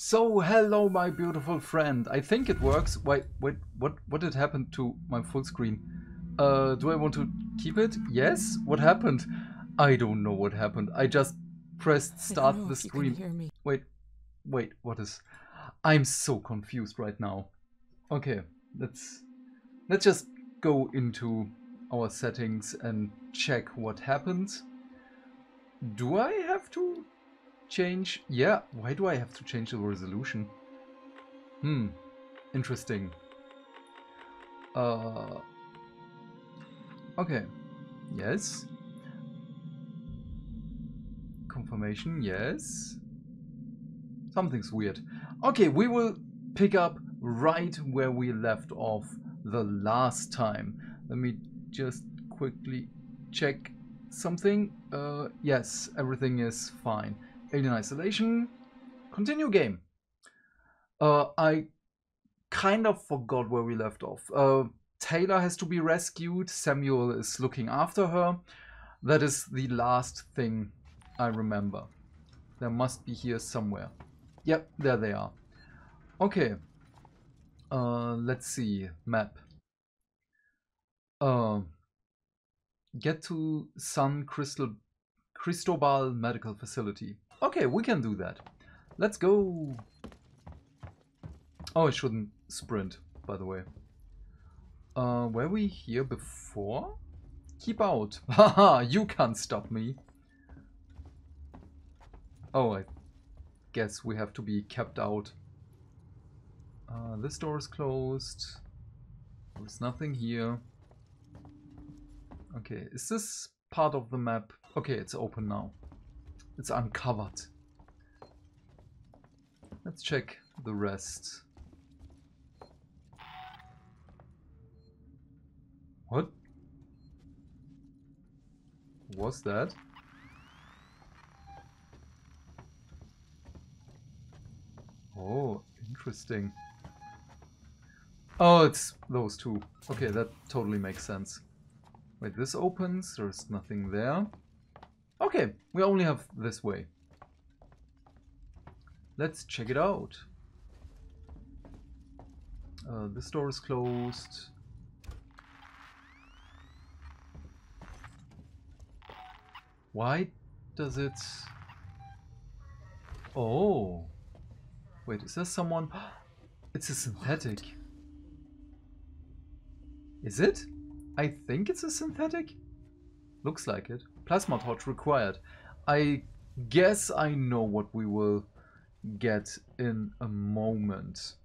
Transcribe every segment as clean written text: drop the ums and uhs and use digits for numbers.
So, hello, my beautiful friend. I think it works. Wait, what did happen to my full screen? Do I want to keep it? Yes? What happened? I don't know what happened. I just pressed start the stream. Wait, what is... I'm so confused right now. Okay, let's just go into our settings and check what happens. Do I have to change? Yeah, why do I have to change the resolution? Interesting. Okay, yes. Confirmation, yes. Something's weird. Okay, we will pick up right where we left off the last time. Let me just quickly check something. Yes, everything is fine. Alien Isolation. Continue game. I kind of forgot where we left off. Taylor has to be rescued. Samuel is looking after her. That is the last thing I remember. They must be here somewhere. Yep, there they are. Okay. Let's see. Map. Get to San Cristobal Medical Facility. Okay, we can do that. Let's go. Oh, I shouldn't sprint, by the way. Were we here before? Keep out. Haha, you can't stop me. Oh, I guess we have to be kept out. This door is closed. There's nothing here. Okay, is this part of the map? Okay, it's open now. It's uncovered. Let's check the rest. What was that? Oh, interesting. Oh, it's those two. Okay, that totally makes sense. Wait, this opens. There's nothing there. Okay, we only have this way. Let's check it out. This door is closed. Why does it... Oh. Wait, is there someone? It's a synthetic. Is it? I think it's a synthetic. Looks like it. Plasma torch required. I guess I know what we will get in a moment.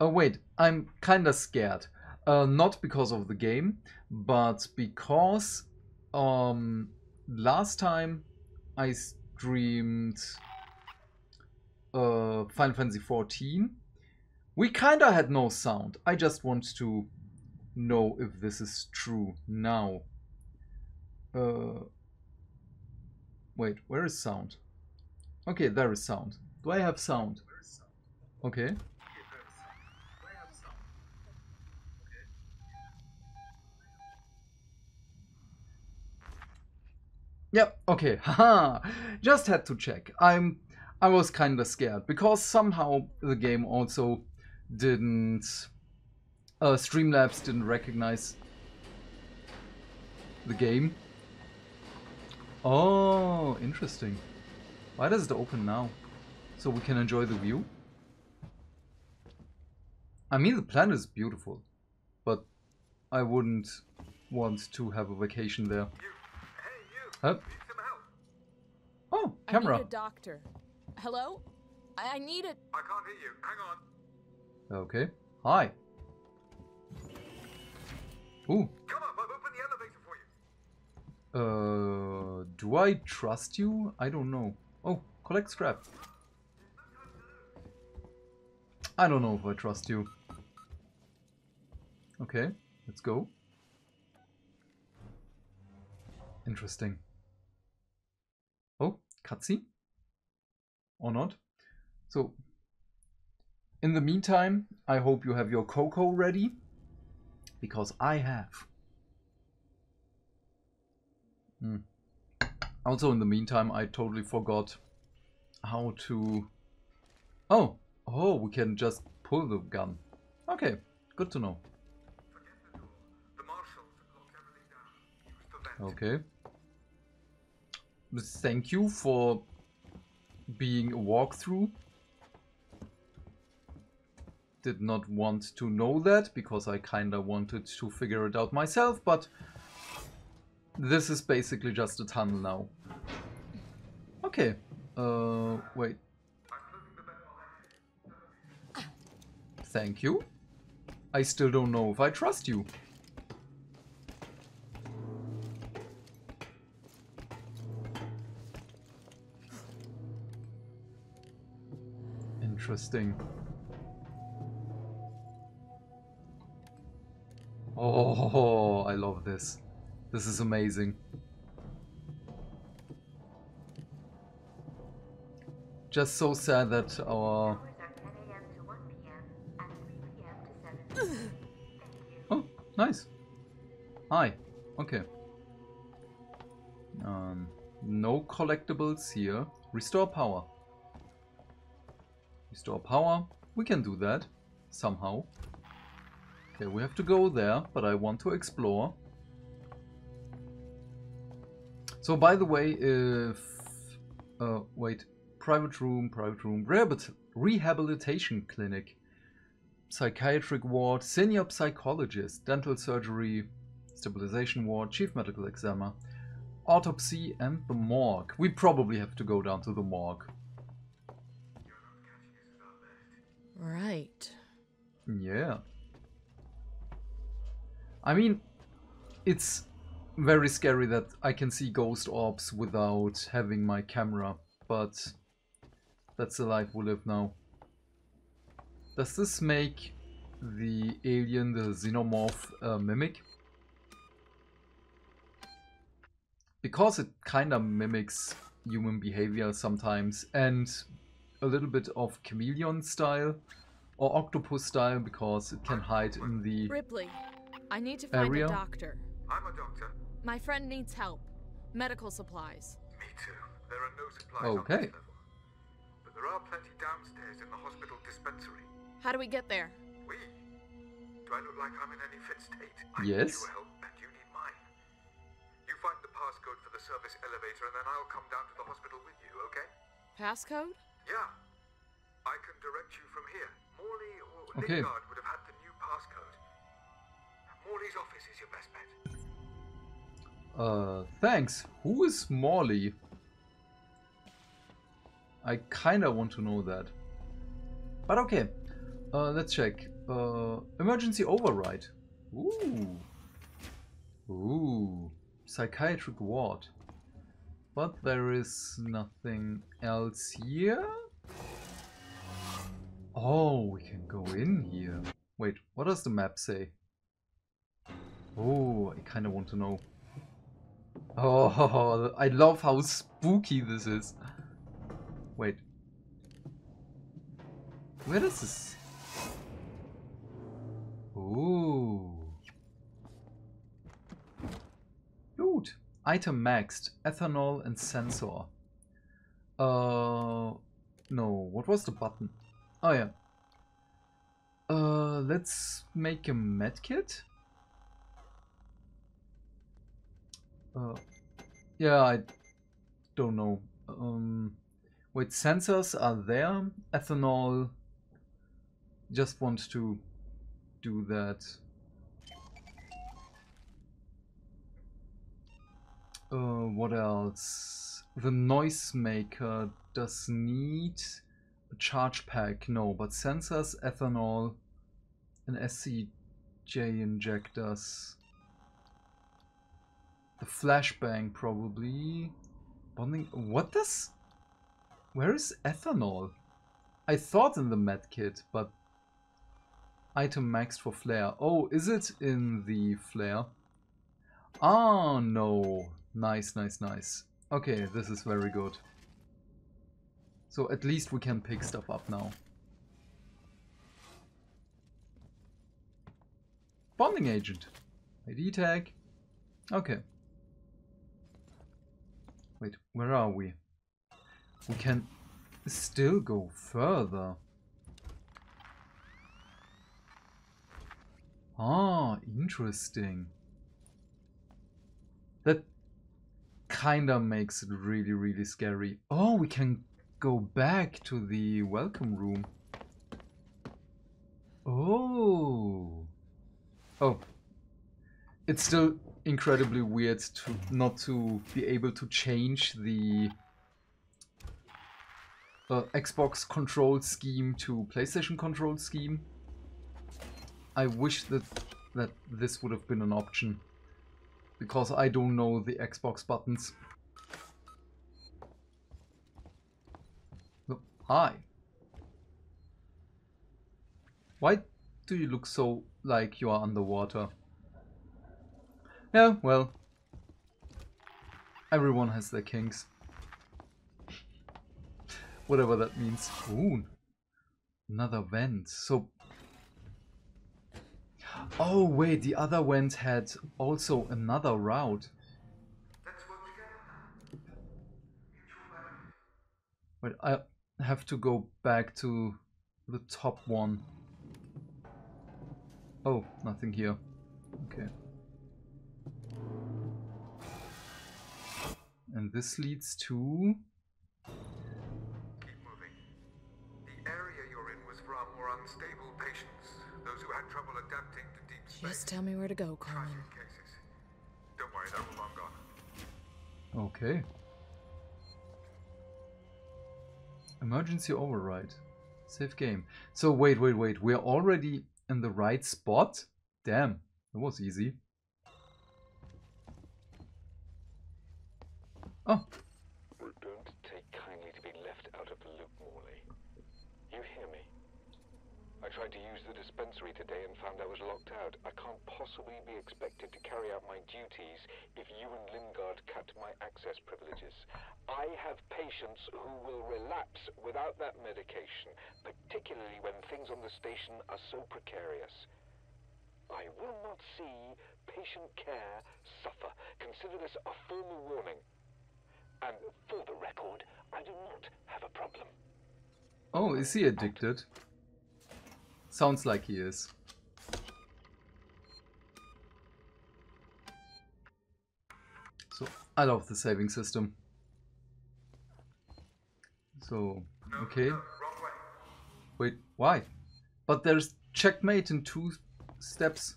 Oh wait, I'm kinda scared. Not because of the game, but because last time I streamed Final Fantasy XIV, we kinda had no sound. I just want to know if this is true now. Wait, where is sound? Okay, there is sound. Do I have sound? Okay. Yep, okay. Haha. Just had to check. I was kinda scared because somehow the game also didn't Streamlabs didn't recognize the game. Oh, interesting. Why does it open now? So we can enjoy the view? I mean, the planet is beautiful, but I wouldn't want to have a vacation there. Huh? Oh, camera. I need a doctor. Hello? I need it. I can't hear you. Hang on. Okay. Hi. Ooh. Come on, I'll open the elevator for you. Do I trust you? I don't know. Oh, collect scrap. I don't know if I trust you. Okay, let's go. Interesting. Oh, cutscene? Or not? So, in the meantime, I hope you have your cocoa ready. Because I have. Also, in the meantime, I totally forgot how to Oh, oh, we can just pull the gun. Okay, good to know. Okay. Thank you for being a walkthrough. Did not want to know that because I kinda wanted to figure it out myself, but this is basically just a tunnel now. Okay. Wait. Thank you. I still don't know if I trust you. Interesting. Oh, I love this. This is amazing. Just so sad that our... Oh, nice. Hi. Okay. No collectibles here. Restore power. Restore power. We can do that. Somehow. Okay, we have to go there, but I want to explore. So, by the way, if... wait. Private room, rehabilitation clinic, psychiatric ward, senior psychologist, dental surgery, stabilization ward, chief medical examiner, autopsy, and the morgue. We probably have to go down to the morgue. Right. Yeah. I mean, it's very scary that I can see ghost orbs without having my camera, but... that's the life we live now. Does this make the alien, the xenomorph, mimic? Because it kinda mimics human behavior sometimes, and a little bit of chameleon style or octopus style, because it can hide in the area. Ripley, I need to find a doctor. I'm a doctor. My friend needs help. Medical supplies. Me too. There are no supplies. Okay. On this level. There are plenty downstairs in the hospital dispensary. How do we get there? We? Do I look like I'm in any fit state? Yes. I need your help and you need mine. You find the passcode for the service elevator and then I'll come down to the hospital with you, okay? Passcode? Yeah. I can direct you from here. Morley or Lingard would have had the new passcode. Morley's office is your best bet. Thanks. Who is Morley? I kinda want to know that. But okay, let's check. Emergency override. Ooh. Ooh. Psychiatric ward. But there is nothing else here? Oh, we can go in here. Wait, what does the map say? Oh, I kinda want to know. Oh, I love how spooky this is. Wait. Where is this? Ooh. Loot. Item maxed. Ethanol and sensor. No. What was the button? Oh, yeah. Let's make a medkit. Yeah, I don't know. Wait, sensors are there. Ethanol. Just want to do that. What else? The noisemaker does need a charge pack. No, but sensors, ethanol, and SCJ injectors. The flashbang probably. Bonding. What does? Where is ethanol? I thought in the medkit, but item maxed for flare. Oh, is it in the flare? Ah, no. Nice, nice, nice. Okay, this is very good. So at least we can pick stuff up now. Bonding agent. ID tag. Okay. Wait, where are we? We can still go further. Ah, interesting. That kinda makes it really, really scary. Oh, we can go back to the welcome room. Oh. Oh. It's still incredibly weird to not to be able to change the Xbox control scheme to PlayStation control scheme. I wish that this would have been an option, because I don't know the Xbox buttons. Oh, hi. Why do you look so like you are underwater? Yeah, well, everyone has their kinks. Whatever that means. Ooh, another vent. So, oh wait, the other vent had also another route. Wait, I have to go back to the top one. Oh, nothing here. Okay. And this leads to... Keep moving. The area you're in was far more unstable patients. Those who had trouble adapting to deep space. Just tell me where to go, Coleman. Don't worry, they're all long gone. Okay. Emergency override. Save game. So wait. We're already in the right spot? Damn, that was easy. Oh. We don't take kindly to be left out of the loop, Morley. You hear me? I tried to use the dispensary today and found I was locked out. I can't possibly be expected to carry out my duties if you and Lingard cut my access privileges. I have patients who will relapse without that medication, particularly when things on the station are so precarious. I will not see patient care suffer. Consider this a formal warning. And for the record, I do not have a problem. Oh, is he addicted? Sounds like he is. So, I love the saving system. So, okay. Wait, why? But there's checkmate in 2 steps.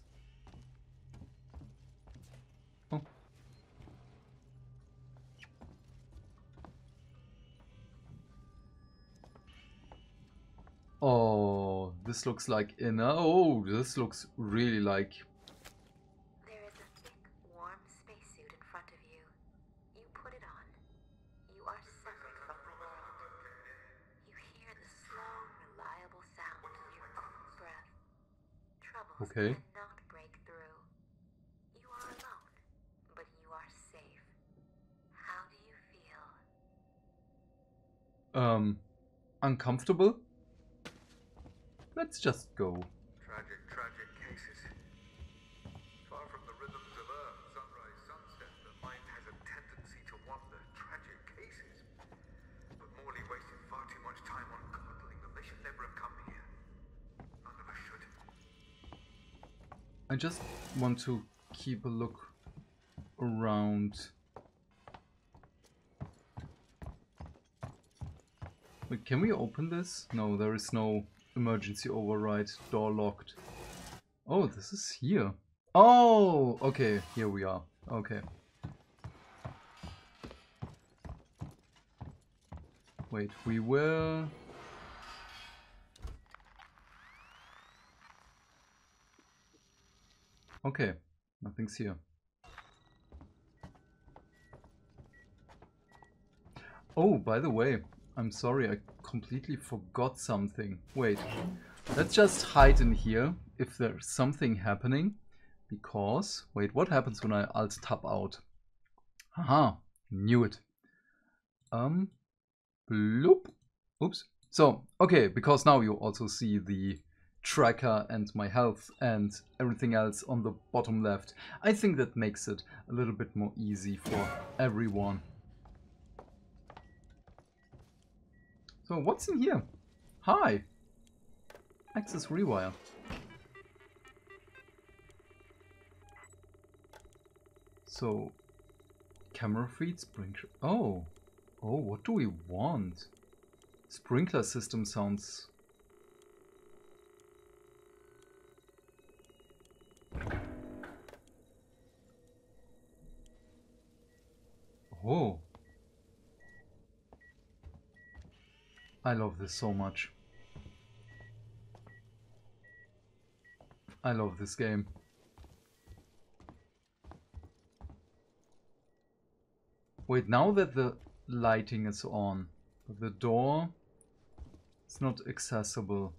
Oh, this looks like inner. Oh, this looks really like... There is a thick, warm spacesuit in front of you. You put it on. You are separate from the world. You hear the slow, reliable sound of your own breath. Troubles cannot break through. You are alone, but you are safe. How do you feel? Uncomfortable? Let's just go. Tragic cases. Far from the rhythms of Earth, sunrise, sunset, the mind has a tendency to wander. Tragic cases. But Morley wasted far too much time on coddling them. They should never have come here. None of us should. I just want to keep a look around. Wait, can we open this? No, there is no... Emergency override, door locked. Oh, this is here. Oh, okay, here we are. Okay. Wait, we were... Okay, nothing's here. Oh, by the way, I'm sorry, I completely forgot something. Wait, let's just hide in here if there's something happening. Because, wait, what happens when I alt-tab out? Haha, knew it. Bloop. Oops. So, okay, because now you also see the tracker and my health and everything else on the bottom left. I think that makes it a little bit more easy for everyone. So what's in here? Hi! Access rewire. So... camera feed, sprinkler... Oh! Oh, what do we want? Sprinkler system sounds... Oh! I love this so much. I love this game. Wait, now that the lighting is on, the door is not accessible.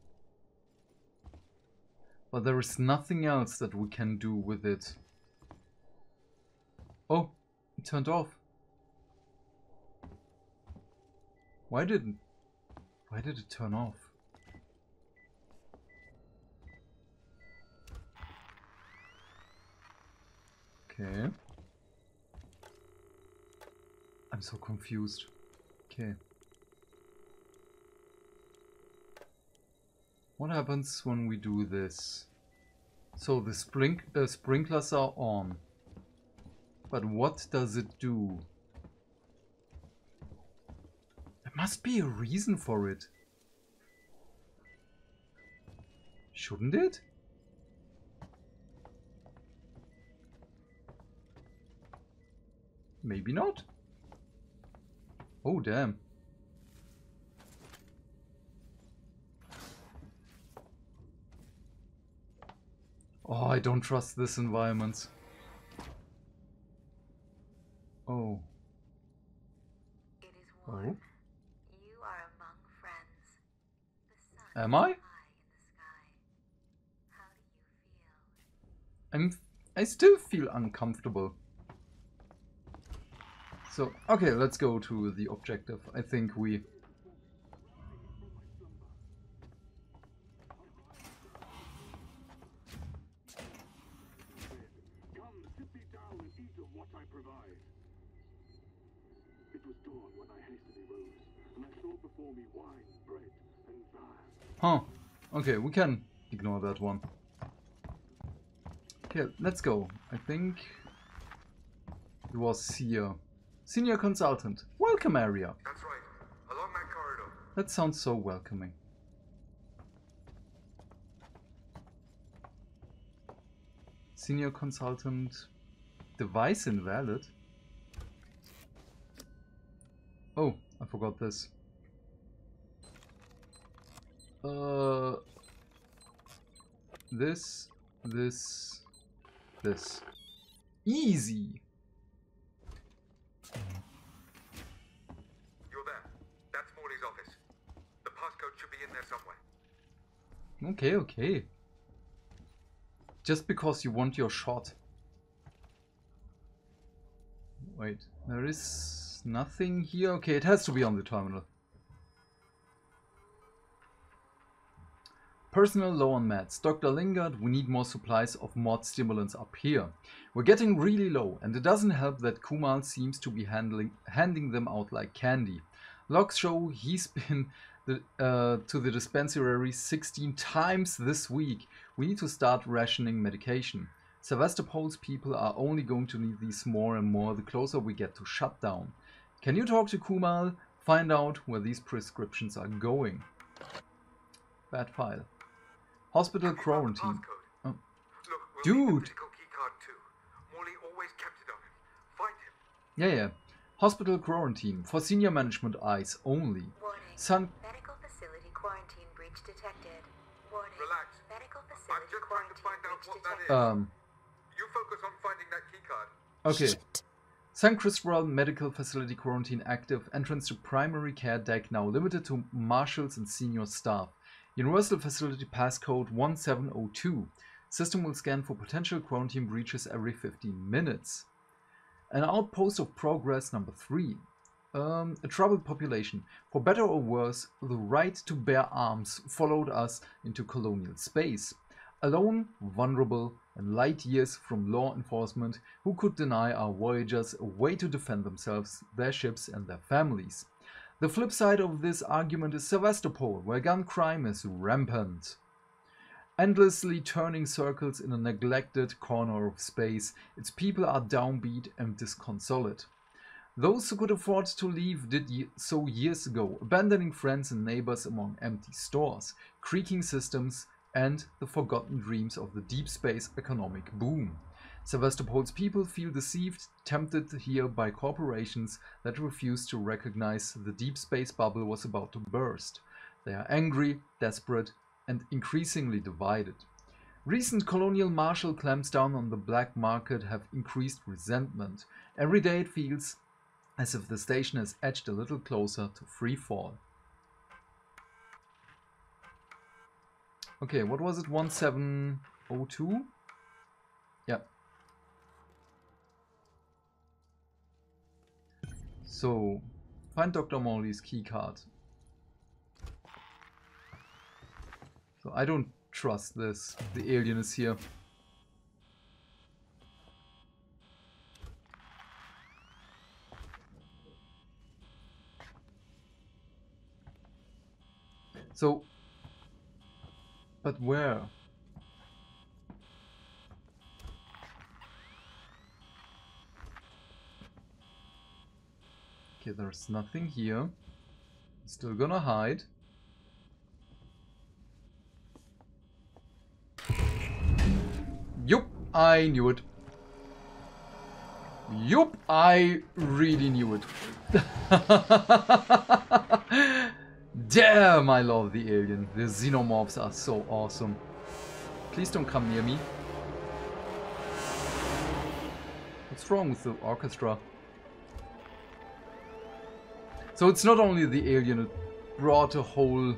But there is nothing else that we can do with it. Oh, it turned off. Why did it turn off? Okay. I'm so confused. Okay. What happens when we do this? So the sprinklers are on. But what does it do? There must be a reason for it. Shouldn't it? Maybe not. Oh, damn. Oh, I don't trust this environment. Oh. It is warm. Oh. You are among friends. The sun. Am I? High in the sky. How do you feel? I still feel uncomfortable. So, okay, let's go to the objective. I think we... Come, sit me down and eat of what I provide. It was dawn when I hastily rose, and I saw before me wine, bread, and vine. Huh. Okay, we can ignore that one. Okay, let's go. I think... it was here. Senior Consultant. Welcome area. That's right. Along that corridor. That sounds so welcoming. Senior Consultant. Device invalid. Oh, I forgot this. This. Easy. Okay, okay. Just because you want your shot. Wait, there is nothing here. Okay, it has to be on the terminal. Personnel low on meds. Dr. Lingard, we need more supplies of mod stimulants up here. We're getting really low, and it doesn't help that Kumal seems to be handing them out like candy. Logs show he's been... to the dispensary 16 times this week. We need to start rationing medication. Sevastopol's people are only going to need these more and more the closer we get to shutdown. Can you talk to Kumal? Find out where these prescriptions are going. Bad file. Hospital quarantine. Oh. Look, we'll dude! Morley always kept it on him. Find him. Yeah. Hospital quarantine for senior management eyes only. San... medical facility quarantine breach detected. Warning. Relax. Medical facility quarantine to find out what detected. That is. You focus on finding that keycard. Okay. Shit. San Cristobal medical facility quarantine active. Entrance to primary care deck now limited to marshals and senior staff. Universal facility passcode 1702. System will scan for potential quarantine breaches every 15 minutes. An outpost of progress number 3. A troubled population. For better or worse, the right to bear arms followed us into colonial space. Alone, vulnerable, and light years from law enforcement who could deny our voyagers a way to defend themselves, their ships, and their families. The flip side of this argument is Sevastopol, where gun crime is rampant. Endlessly turning circles in a neglected corner of space, its people are downbeat and disconsolate. Those who could afford to leave did so years ago, abandoning friends and neighbors among empty stores, creaking systems, and the forgotten dreams of the deep space economic boom. Sevastopol's people feel deceived, tempted here by corporations that refuse to recognize the deep space bubble was about to burst. They are angry, desperate, and increasingly divided. Recent colonial martial clamps down on the black market have increased resentment. Every day it feels as if the station has edged a little closer to freefall. Okay, what was it? 1702? Yeah. So, find Dr. Morley's keycard. So I don't trust this. The alien is here. So, but where? Okay, there's nothing here. Still gonna hide. Yup, I knew it. Yup, I really knew it. Damn, I love the alien. The xenomorphs are so awesome. Please don't come near me. What's wrong with the orchestra? So it's not only the alien, it brought a whole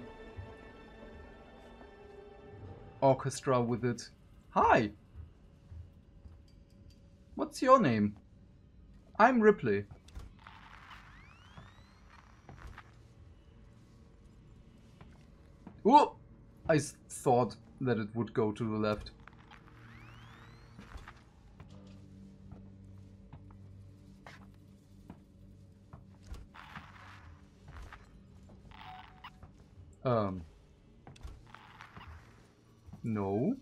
orchestra with it. Hi! What's your name? I'm Ripley. Ooh! I thought that it would go to the left. No.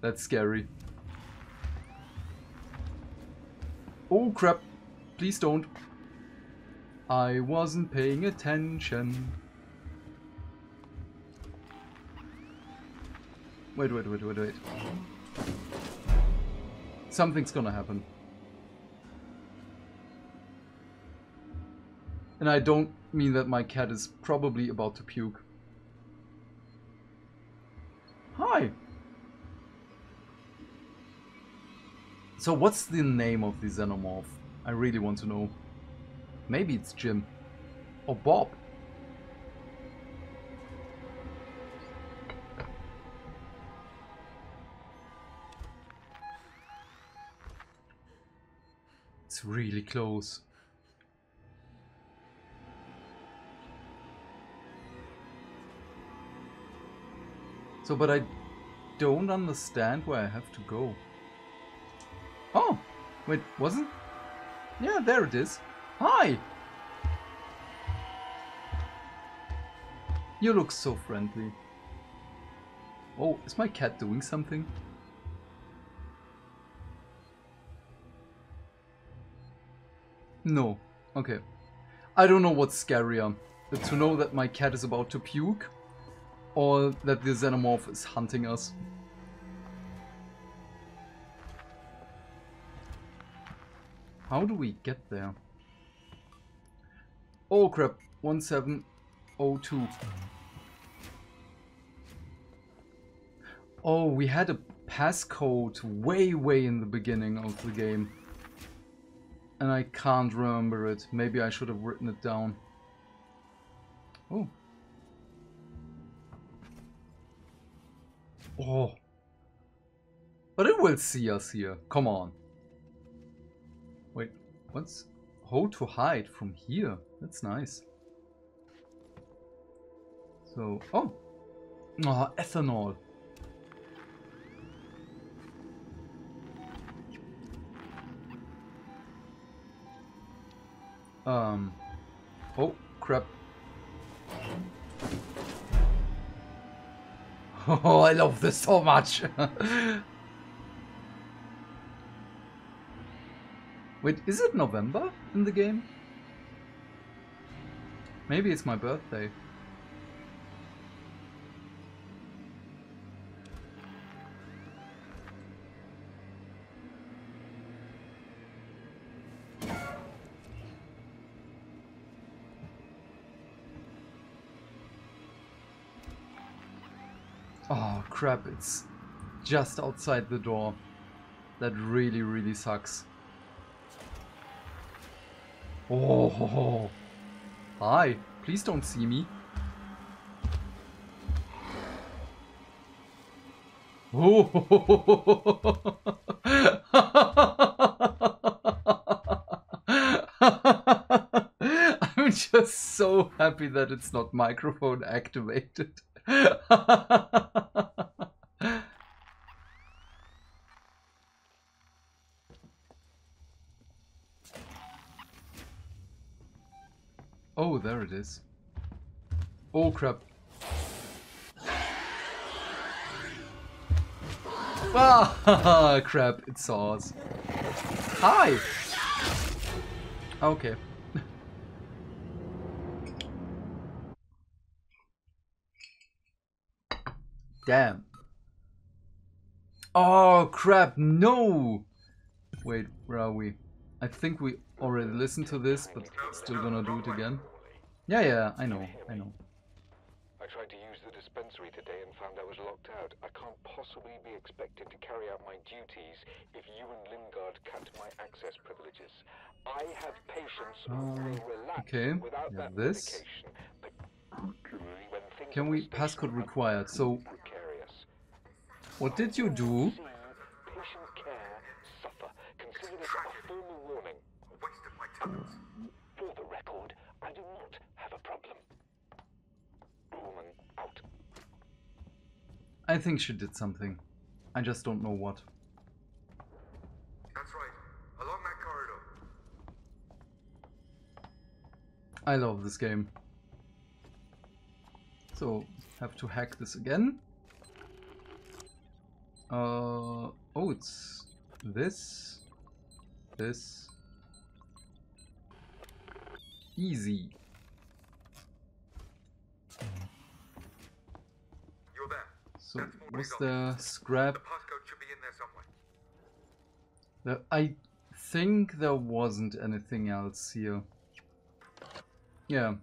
That's scary. Oh crap, please don't. I wasn't paying attention. Wait. Something's gonna happen. And I don't mean that. My cat is probably about to puke. Hi! So what's the name of the xenomorph? I really want to know. Maybe it's Jim. Or Bob. It's really close. So, but I don't understand where I have to go. Oh! Wait, wasn't? Yeah, there it is. Hi! You look so friendly. Oh, is my cat doing something? No. Okay. I don't know what's scarier. To know that my cat is about to puke, or that the xenomorph is hunting us. How do we get there? Oh crap, 1702. Oh, we had a passcode way in the beginning of the game. And I can't remember it. Maybe I should have written it down. Oh. Oh, but it will see us here. Come on. Wait, what's... Hold to hide from here. That's nice. So, oh. Oh, ethanol. Oh, crap. Oh, I love this so much. Wait, is it November in the game? Maybe it's my birthday. Oh crap, it's just outside the door. That really, really sucks. Oh, ho, ho. Hi, please don't see me. Oh, ho, ho, ho, ho. I'm just so happy that it's not microphone activated. Oh, there it is. Oh, crap. Ah, crap, it saw us. Hi! Okay. Damn. Oh, crap, no! Wait, where are we? I think we already listened to this, but still gonna do it again. Yeah, I know. I tried to use the dispensary today and found I was locked out. I can't possibly be expected to carry out my duties if you and Lingard cut my access privileges. I have patience without that this. Can we passcode required? So, what did you do? For the record, I do not have a problem. Woman out. I think she did something. I just don't know what. That's right. Along that corridor. I love this game. So, have to hack this again. Oh, it's this. This. Easy. You're there. So, what's the scrap? The passcode should be in there somewhere. I think there wasn't anything else here. Yeah.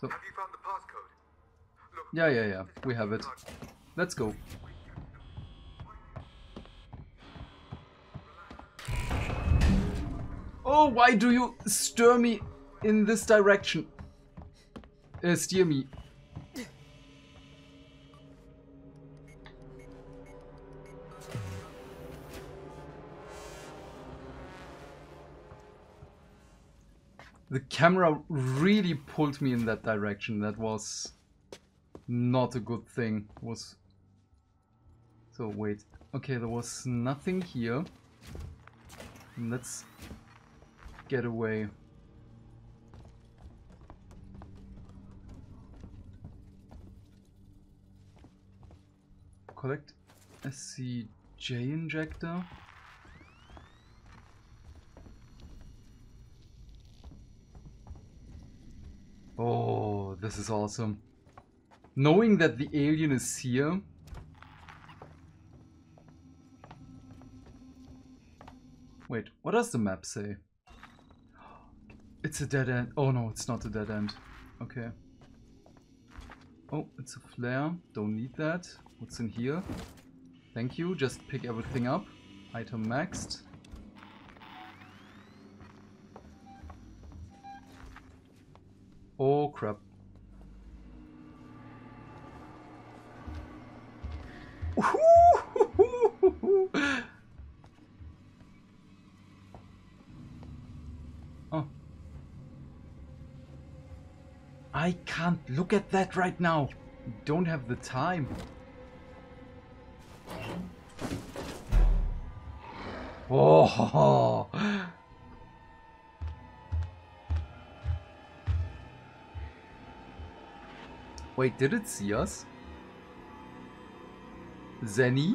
So. Have you found the passcode? Look, yeah. We have it. Let's go. Oh, why do you steer me in this direction? Steer me. The camera really pulled me in that direction. That was not a good thing. So wait. Okay, there was nothing here. Let's get away. Collect SCJ injector. Oh, this is awesome. Knowing that the alien is here. Wait, what does the map say? It's a dead end. Oh no, it's not a dead end. Okay. Oh, it's a flare. Don't need that. What's in here? Thank you. Just pick everything up. Item maxed. Oh crap. I can't look at that right now. Don't have the time. Oh. Wait, did it see us? Zenny?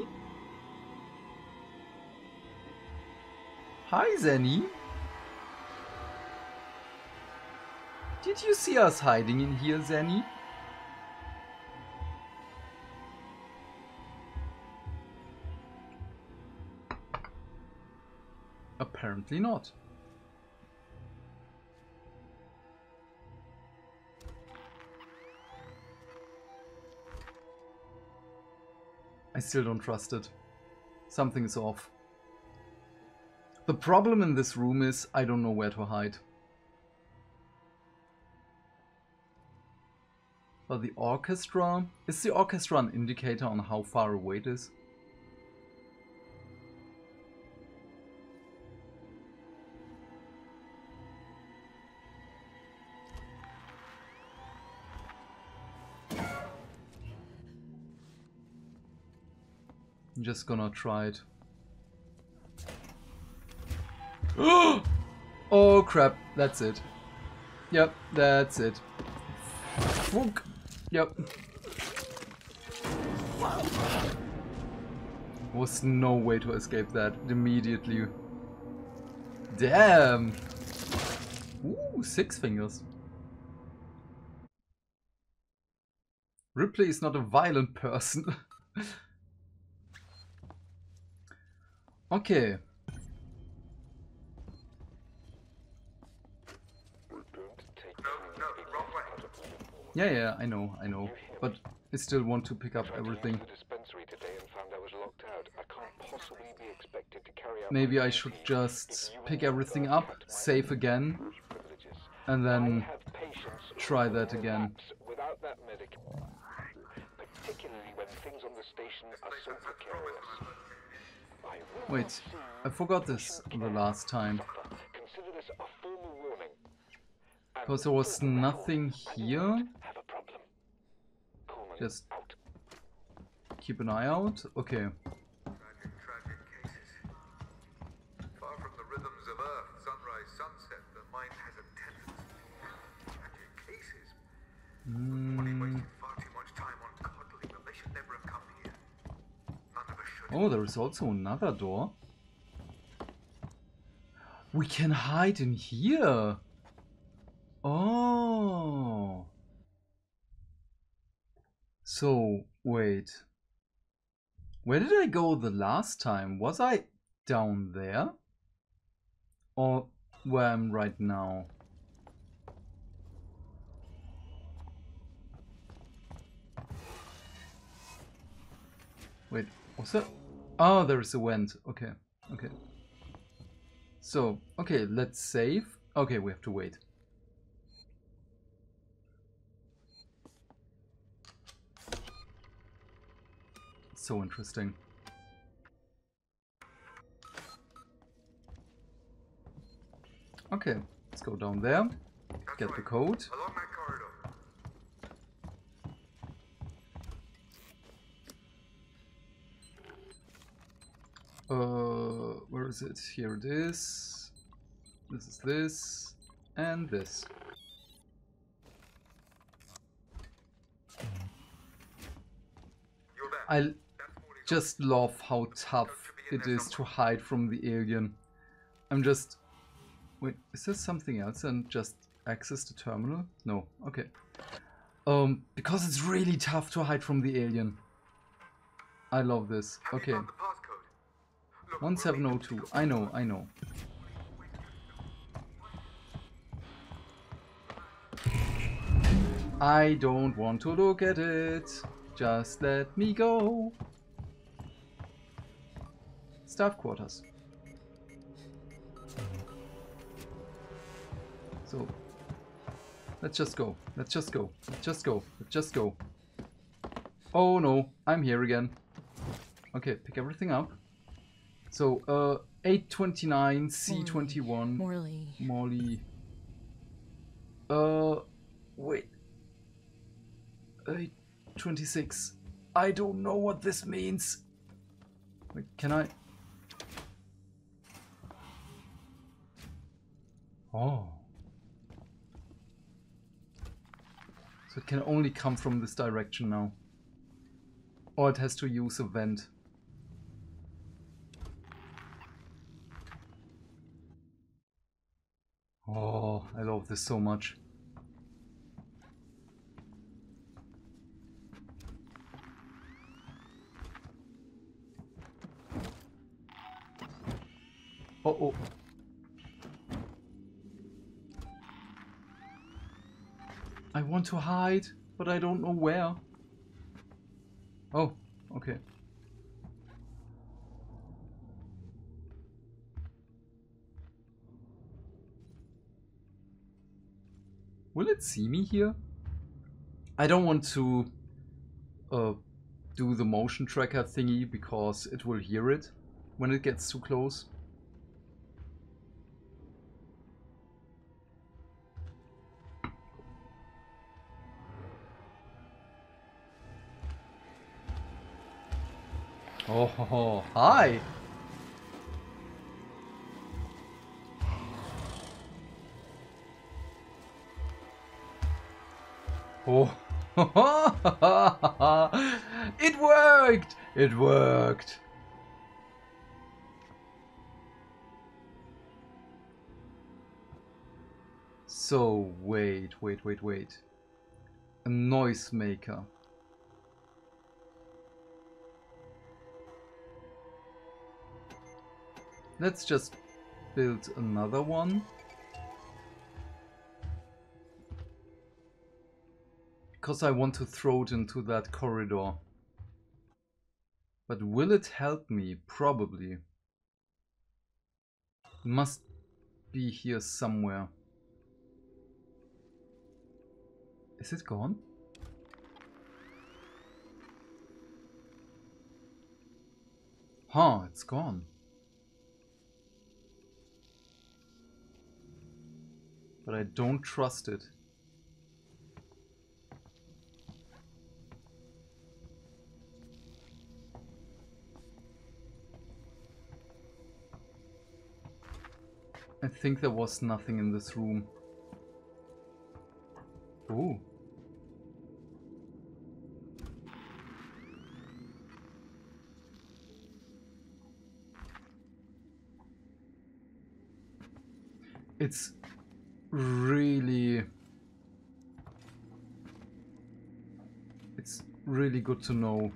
Hi, Zenny. Did you see us hiding in here, Zenny? Apparently not. I still don't trust it. Something is off. The problem in this room is I don't know where to hide. But the orchestra... Is the orchestra an indicator on how far away it is? I'm just gonna try it. Oh crap, that's it. Yep, that's it. Fuck. Yep. Was no way to escape that immediately. Damn. Ooh, 6 fingers. Ripley is not a violent person. Okay. Yeah, yeah, I know, but I still want to pick up everything. Maybe I should just pick everything up, save again, and then try that again. Wait, I forgot this the last time. Because there was nothing here. Just keep an eye out. Okay. Far from the rhythms of Earth, sunrise, sunset, the mind has a tendency to tragic cases. Morley wasted far too much time on coddling them. They should never have come here. None of us should. Oh, there is also another door. We can hide in here. Oh. So, wait. Where did I go the last time? Was I down there? Or where I'm right now? Wait, what's that? Oh, there is a vent. Okay, okay. So, okay, let's save. Okay, we have to wait. So interesting. Okay, let's go down there, get the code. Along that corridor. Where is it? Here it is. This is this and this. I just love how tough it is to hide from the alien. I'm just... Wait, is there something else and just access the terminal? No, okay. Because it's really tough to hide from the alien. I love this. Okay. 1702. I know, I know. I don't want to look at it. Just let me go. Staff quarters. So let's just go. Let's just go. Let's just go. Let's just go. Oh no, I'm here again. Okay, pick everything up. So 829 C21 Morley. Wait. 826. I don't know what this means. Wait, can I? Oh. So it can only come from this direction now. Or it has to use a vent. Oh, I love this so much. Uh-oh. I want to hide, but I don't know where. Oh, okay. Will it see me here? I don't want to do the motion tracker thingy because it will hear it when it gets too close. Oh, hi! Oh, it worked! It worked! So, wait. A noisemaker. Let's just build another one. Because I want to throw it into that corridor. But will it help me? Probably. Must be here somewhere. Is it gone? Huh, it's gone. But I don't trust it. I think there was nothing in this room. Ooh. It's really good to know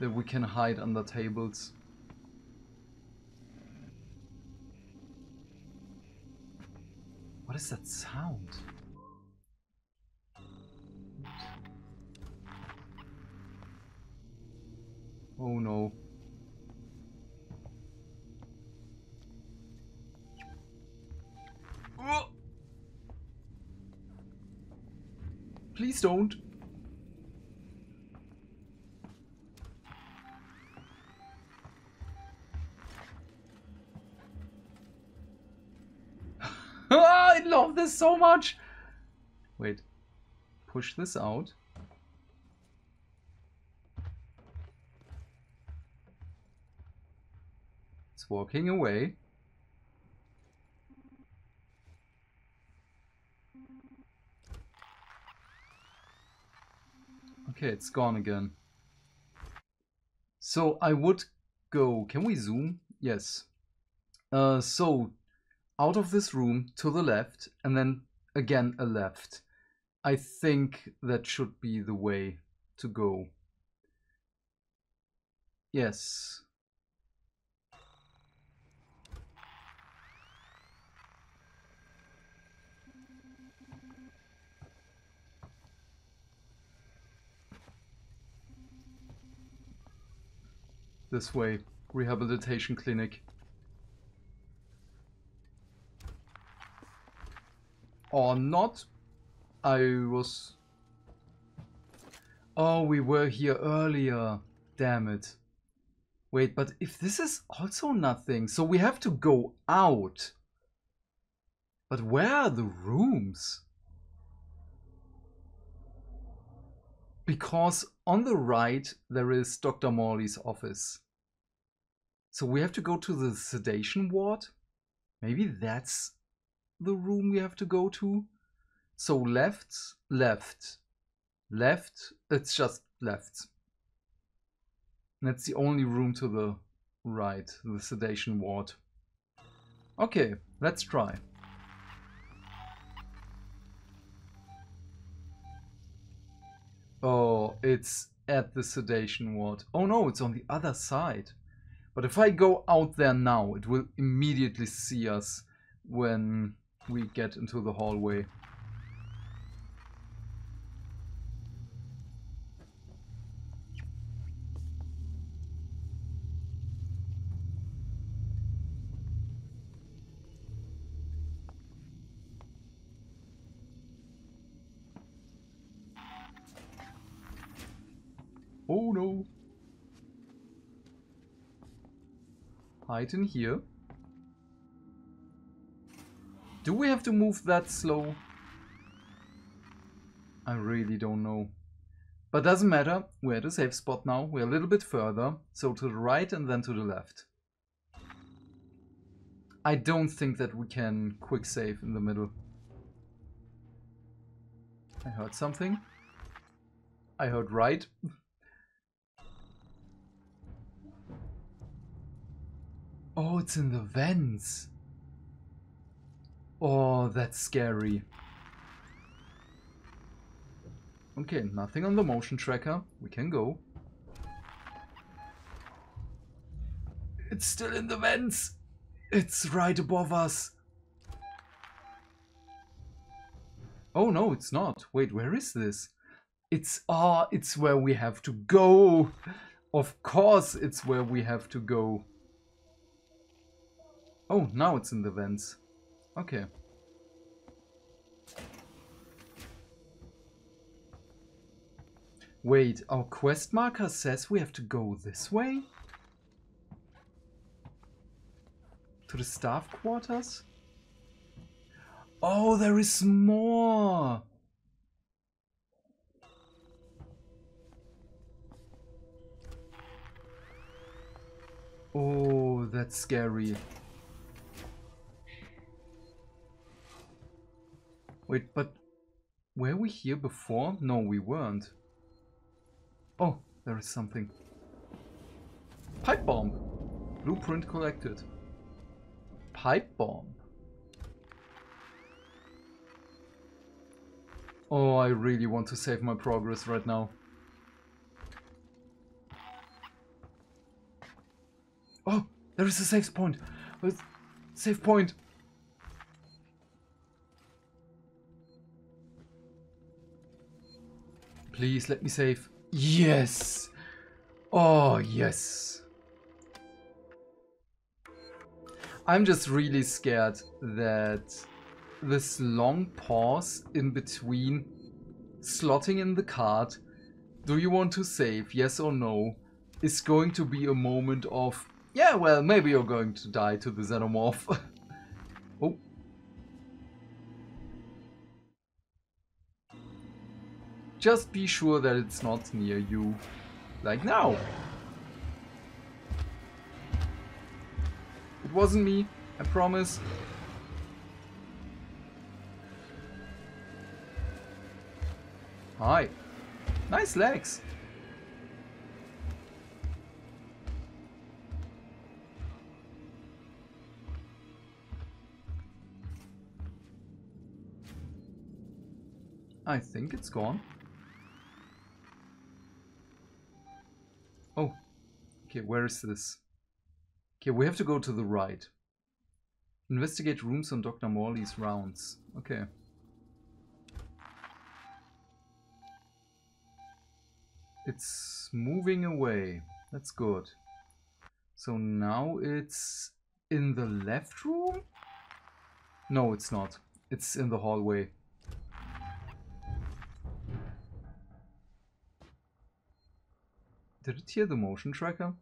that we can hide under tables. What is that sound? Oh no. Please don't. I love this so much. Wait, push this out. It's walking away. Okay, it's gone again. So I would go... Can we zoom? Yes. So out of this room to the left and then again a left. I think that should be the way to go. Yes. This way, rehabilitation clinic. Or not. I was... Oh, we were here earlier. Damn it. Wait, but if this is also nothing, so we have to go out. But where are the rooms? Because on the right, there is Dr. Morley's office. So we have to go to the sedation ward? Maybe that's the room we have to go to. So left, left, left. It's just left. That's the only room to the right, the sedation ward. Okay, let's try. Oh, it's at the sedation ward. Oh no, it's on the other side. But if I go out there now, it will immediately see us when we get into the hallway. Oh no! Hide in here. Do we have to move that slow? I really don't know. But doesn't matter, we're at a safe spot now, we're a little bit further. So to the right and then to the left. I don't think that we can quick save in the middle. I heard something. I heard right. Oh, it's in the vents. Oh, that's scary. Okay, nothing on the motion tracker. We can go. It's still in the vents. It's right above us. Oh no, it's not. Wait, where is this? It's, ah, it's where we have to go. Of course it's where we have to go. Oh, now it's in the vents. Okay. Wait, our quest marker says we have to go this way? To the staff quarters? Oh, there is more! Oh, that's scary. Wait, but were we here before? No, we weren't. Oh, there is something. Pipe bomb! Blueprint collected. Pipe bomb. Oh, I really want to save my progress right now. Oh, there is a save point. Save point. Please let me save. Yes! Oh, yes. I'm just really scared that this long pause in between slotting in the card, do you want to save, yes or no, is going to be a moment of, yeah, well, maybe you're going to die to the Xenomorph. Oh. Just be sure that it's not near you, like now. It wasn't me, I promise. Hi. Nice legs. I think it's gone. Oh, okay, where is this? Okay, we have to go to the right. Investigate rooms on Dr. Morley's rounds. Okay. It's moving away. That's good. So now it's in the left room? No, it's not. It's in the hallway. Did it hear the motion tracker?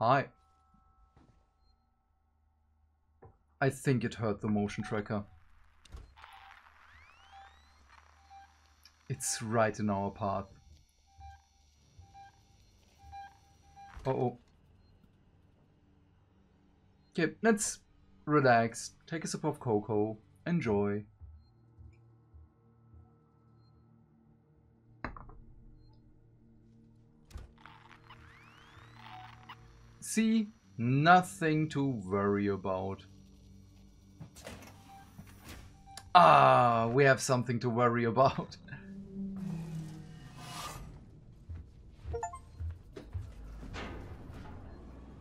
Hi. I think it heard the motion tracker. It's right in our path. Uh oh. Okay, let's relax, take a sip of cocoa, enjoy. See, nothing to worry about. Ah, we have something to worry about.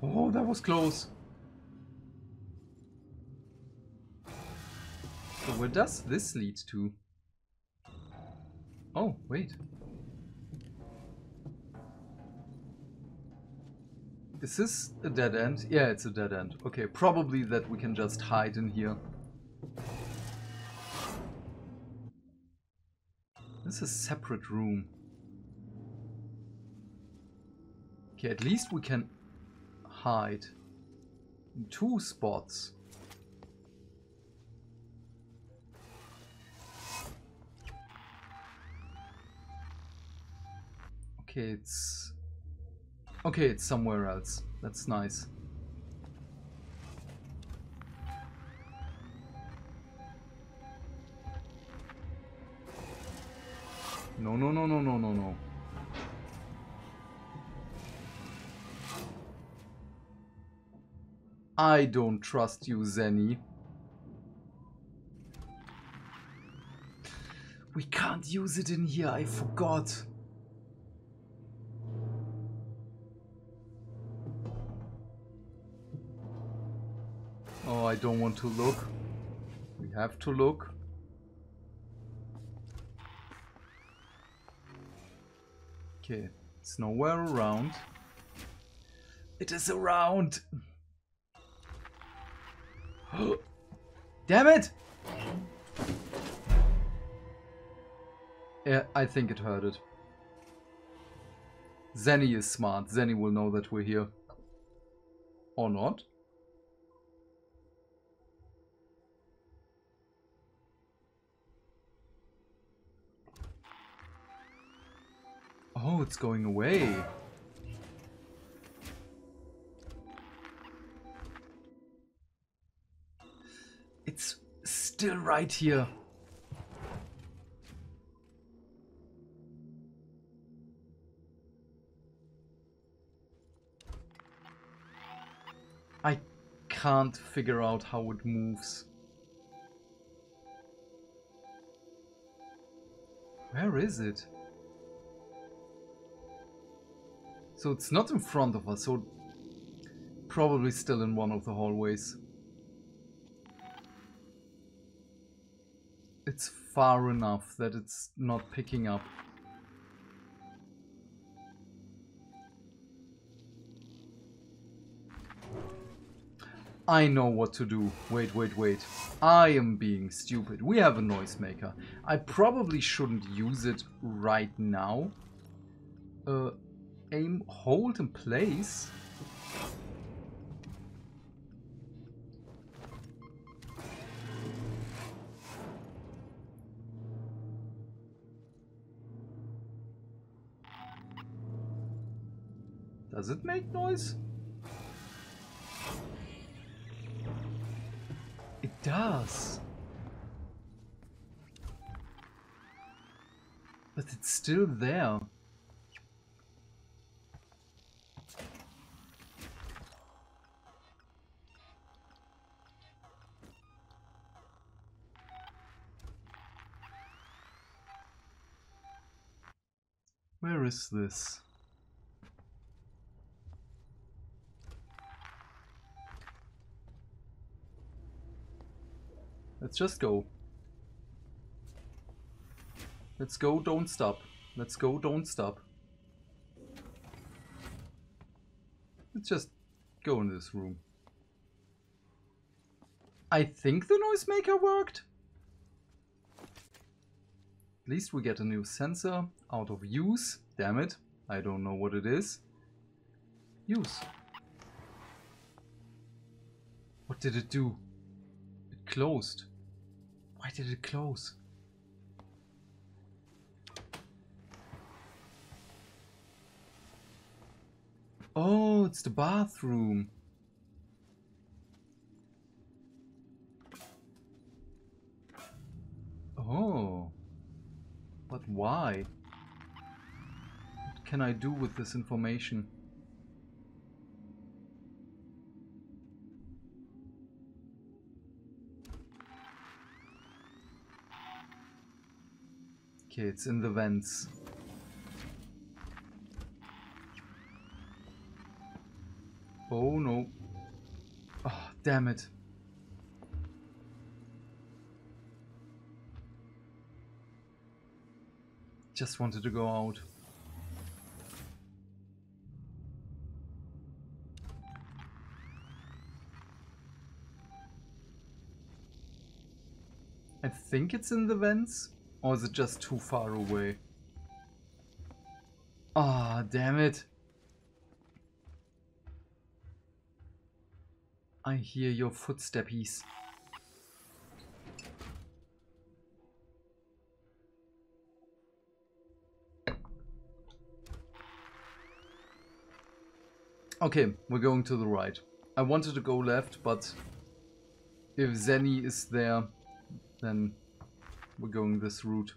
Oh, that was close. So where does this lead to? Oh, wait. Is this a dead end? Yeah, it's a dead end. Okay, probably that we can just hide in here. This is a separate room. Okay, at least we can hide in two spots. Okay, it's somewhere else. That's nice. No, no, no, no, no, no, no. I don't trust you, Zenny. We can't use it in here, I forgot. Oh, I don't want to look. We have to look. Okay, it's nowhere around. It is around! Damn it! Yeah, I think it heard it. Zenny is smart. Zenny will know that we're here. Or not. Oh, it's going away. It's still right here. I can't figure out how it moves. Where is it? So it's not in front of us, so probably still in one of the hallways. It's far enough that it's not picking up. I know what to do. Wait, wait, wait. I am being stupid. We have a noisemaker. I probably shouldn't use it right now. Aim, hold in place. Does it make noise? It does. But it's still there. Where is this? Let's just go. Let's go, don't stop. Let's go, don't stop. Let's just go in this room. I think the noisemaker worked. At least we get a new sensor out of use. Damn it. I don't know what it is. Use. What did it do? It closed. Why did it close? Oh, it's the bathroom. Why? What can I do with this information? Okay, it's in the vents. Oh no. Oh, damn it. Just wanted to go out. I think it's in the vents. Or is it just too far away? Ah, damn it. I hear your footsteps. Okay, we're going to the right. I wanted to go left, but if Zenny is there, then we're going this route.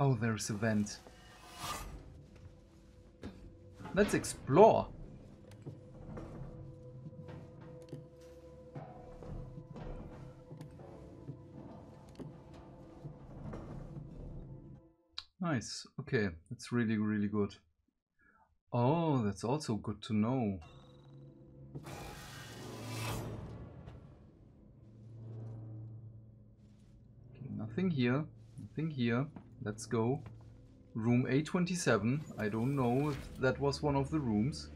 Oh, there's a vent. Let's explore. Nice. Okay, that's really, really good. Oh, that's also good to know. Nothing here, nothing here. Let's go. Room A27. I don't know if that was one of the rooms.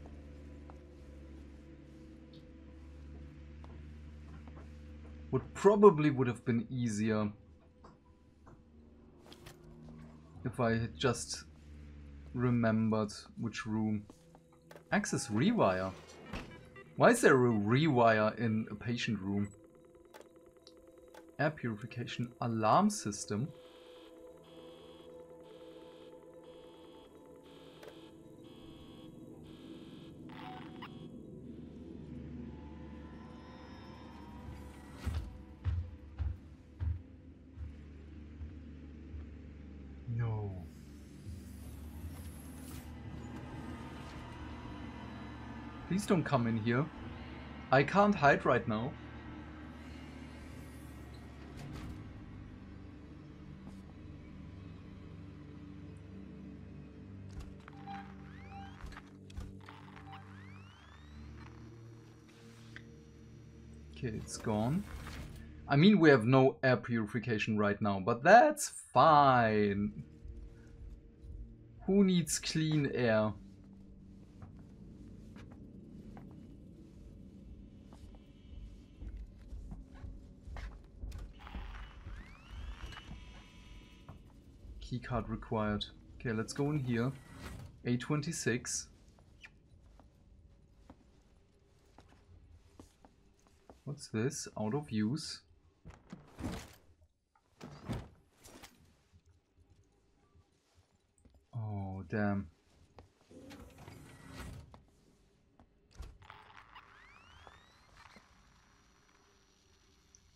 What probably would have been easier if I had just remembered which room. Access rewire. Why is there a rewire in a patient room? Air purification alarm system. No. Please don't come in here. I can't hide right now. Okay, it's gone. I mean, we have no air purification right now, but that's fine. Who needs clean air? Keycard required. Okay, let's go in here. A26. What's this? Out of use. Oh, damn.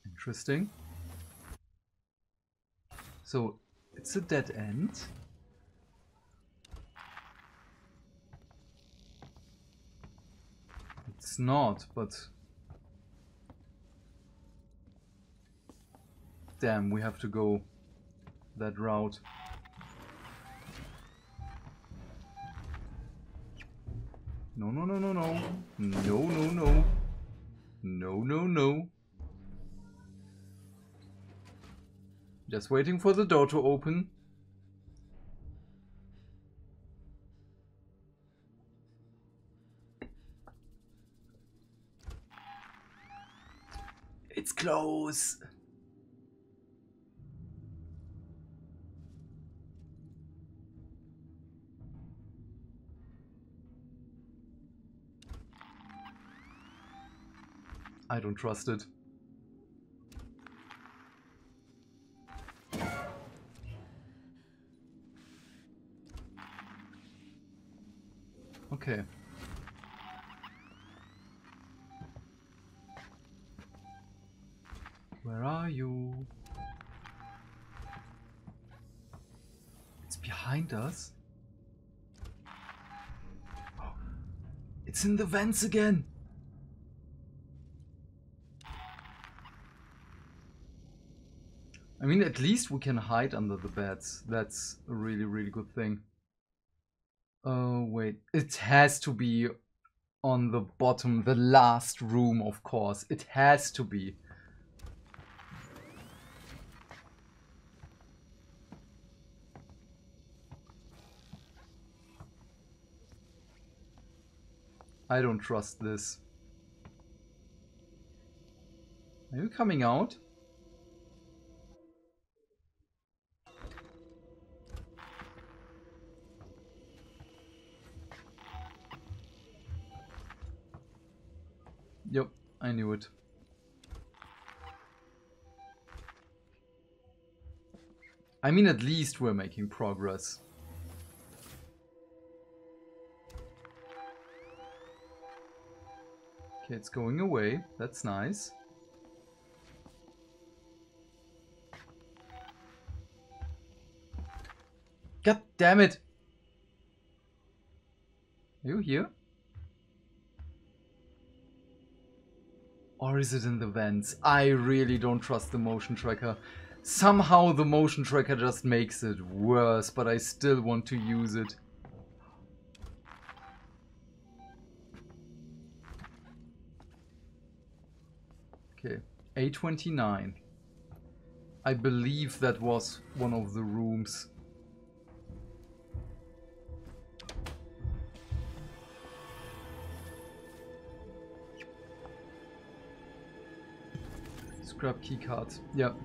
Interesting. So, it's a dead end. It's not, but... damn, we have to go that route. No, no, no, no, no. No, no, no. No, no, no. Just waiting for the door to open. It's close. I don't trust it. Okay. Where are you? behind us? Oh, it's in the vents again. I mean, at least we can hide under the beds. That's a really, really good thing. Oh, wait. It has to be on the bottom, the last room, of course. It has to be. I don't trust this. Are you coming out? Yep, I knew it. I mean, at least we're making progress. Okay, it's going away. That's nice. God damn it! Are you here? Or is it in the vents? I really don't trust the motion tracker. Somehow the motion tracker just makes it worse, but I still want to use it. Okay, A29. I believe that was one of the rooms. Grab key cards. Yep.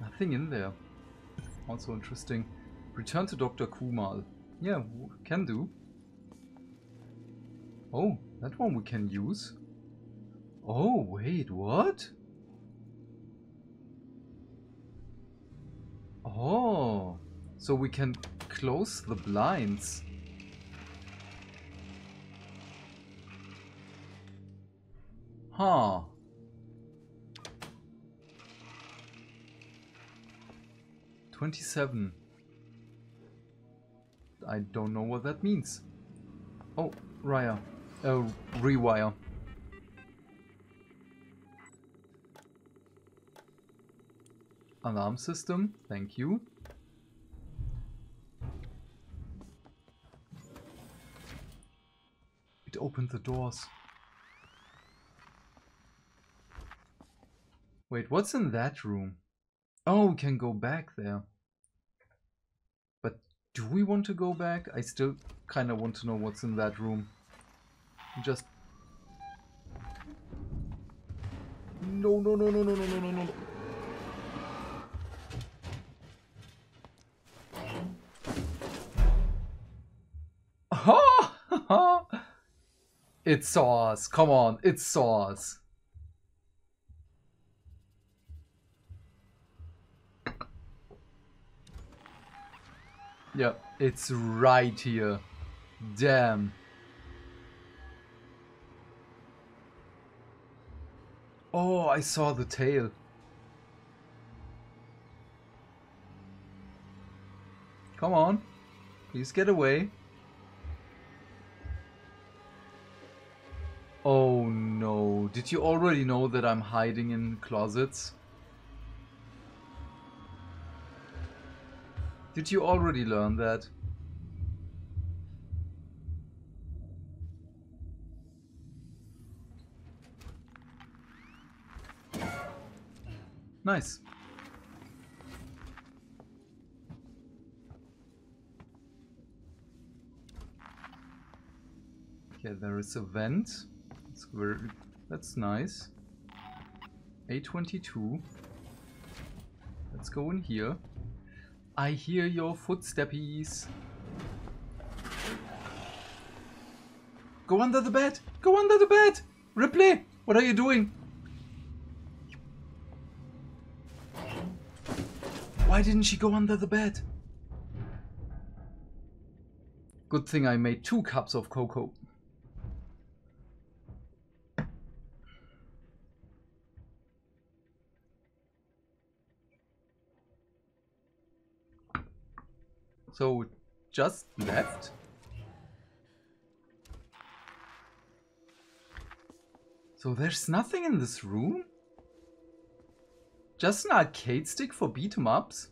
Nothing in there. Also interesting. Return to Dr. Kumal. Yeah, can do. Oh, that one we can use. Oh, wait, what? Oh, so we can close the blinds. Huh. $27. I don't know what that means. Oh, Raya. Rewire. Alarm system. Thank you. It opened the doors. Wait, what's in that room? Oh, we can go back there. But do we want to go back? I still kind of want to know what's in that room. Just... No, no, no, no, no, no, no, no, no. Oh! It saw us. Come on, it saw us. Yeah, it's right here. Damn. Oh, I saw the tail. Come on. Please get away. Oh no. Did you already know that I'm hiding in closets? Did you already learn that? Nice. Okay, there is a vent. That's nice. A22. Let's go in here. I hear your footsteps. Go under the bed! Go under the bed! Ripley! What are you doing? Why didn't she go under the bed? Good thing I made 2 cups of cocoa. So just left. So there's nothing in this room? Just an arcade stick for beat-em-ups?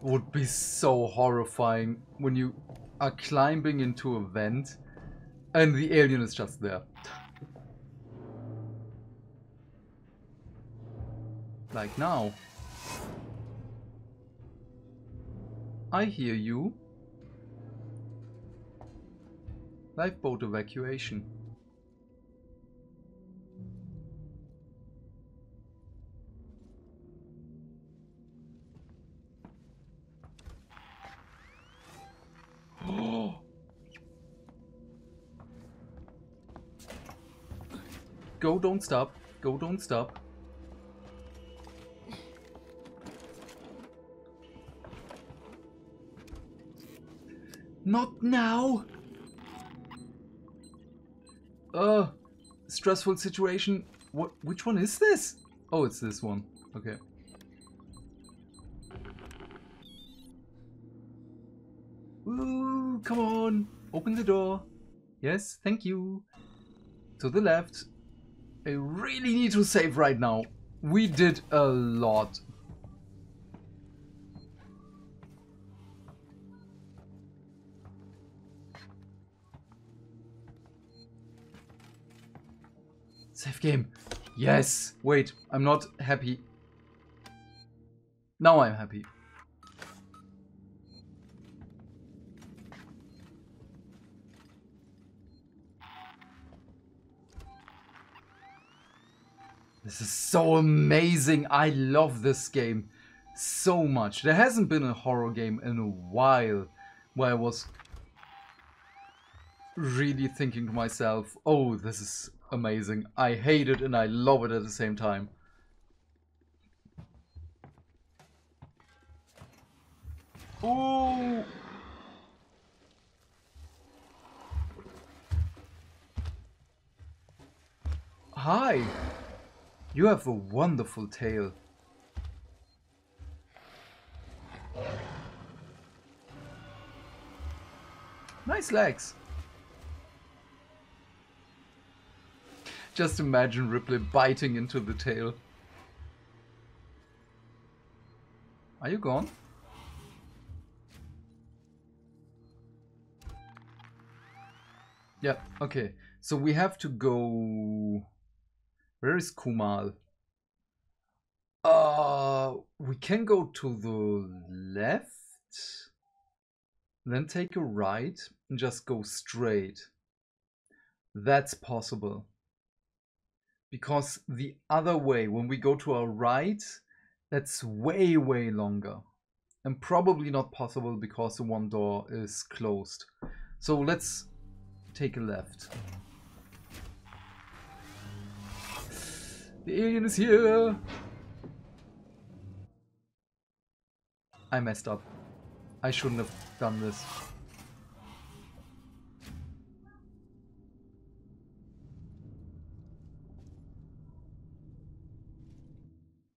It would be so horrifying when you are climbing into a vent and the alien is just there. Like now. I hear you. Lifeboat evacuation. Go, don't stop. Go, don't stop. Not now! Stressful situation. What? Which one is this? Oh, it's this one. Okay. Ooh, come on. Open the door. Yes, thank you. To the left. I really need to save right now. We did a lot. Save game. Yes. Wait, I'm not happy. Now I'm happy. This is so amazing. I love this game so much. There hasn't been a horror game in a while where I was really thinking to myself, oh, this is amazing. I hate it and I love it at the same time. Oh! Hi! You have a wonderful tail. Nice legs. Just imagine Ripley biting into the tail. Are you gone? Yeah, okay. So we have to go... Where is Kumal? We can go to the left, then take a right and just go straight. That's possible. Because the other way, when we go to our right, that's way, way longer. And probably not possible because the one door is closed. So let's take a left. The alien is here! I messed up. I shouldn't have done this.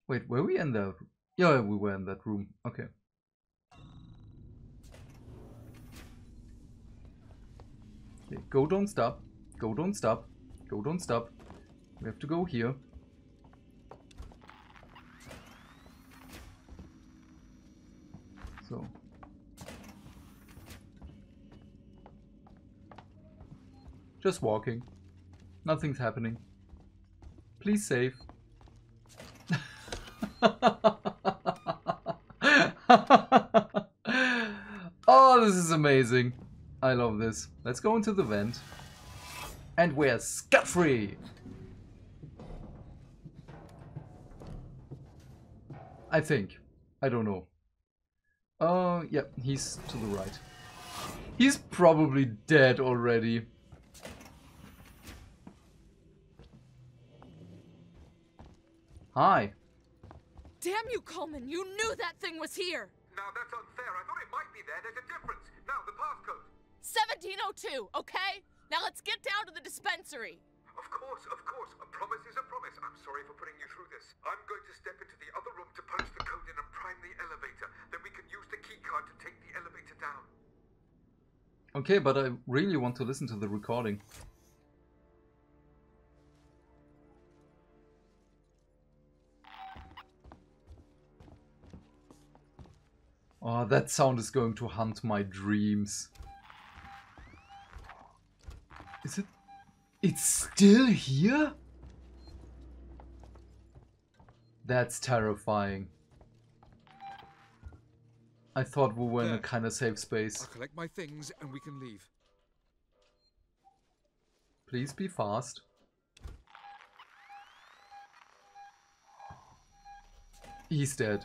Wait, were we in the... Yeah, we were in that room. Okay. Okay, go, don't stop. Go, don't stop. Go, don't stop. We have to go here. So. Just walking. Nothing's happening. Please save. Oh, this is amazing. I love this. Let's go into the vent. And we're scot-free. I think. I don't know. Yeah, he's to the right. He's probably dead already. Hi. Damn you, Coleman! You knew that thing was here! Now that's unfair. I thought it might be there. There's a difference. Now, the passcode. 1702, okay? Now let's get down to the dispensary. Of course, a promise is a promise. I'm sorry for putting you through this. I'm going to step into the other room to punch the code in and prime the elevator. Then we can use the key card to take the elevator down. Okay, but I really want to listen to the recording. Oh, that sound is going to haunt my dreams. Is it? It's still here? That's terrifying. I thought we were in a kind of safe space. I'll collect my things and we can leave. Please be fast. He's dead.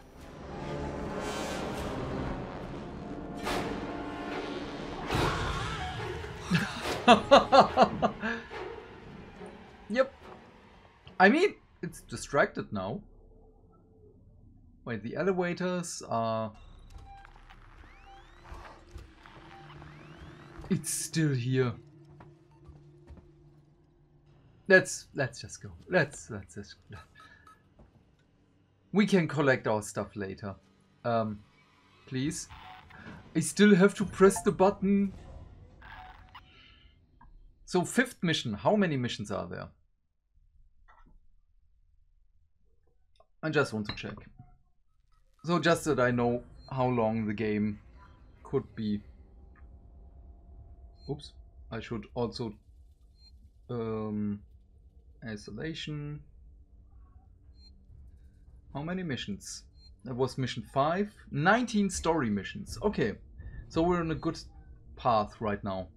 Yep. I mean, it's distracted now. Wait, the elevators are... It's still here. Let's just go. Let's just... We can collect our stuff later. Please. I still have to press the button. So, 5th mission. How many missions are there? I just want to check. So, just that I know how long the game could be. Oops. I should also... Isolation. How many missions? That was mission 5. 19 story missions. Okay. So, we're on a good path right now.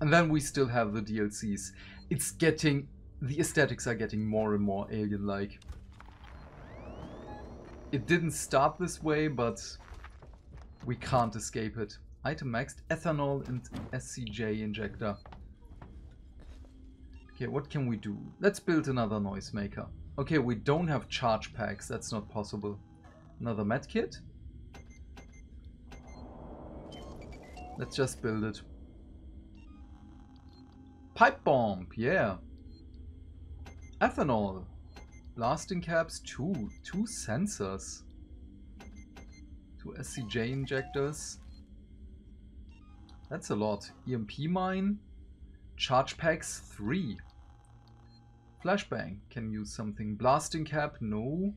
And then we still have the DLCs. It's getting... The aesthetics are getting more and more alien-like. It didn't start this way, but we can't escape it. Item maxed, ethanol and SCJ injector. Okay, what can we do? Let's build another noisemaker. Okay, we don't have charge packs. That's not possible. Another med kit? Let's just build it. Pipe bomb, yeah. Ethanol. Blasting caps, 2. 2 sensors. 2 SCJ injectors. That's a lot. EMP mine. Charge packs, 3. Flashbang. Can use something. Blasting cap, no.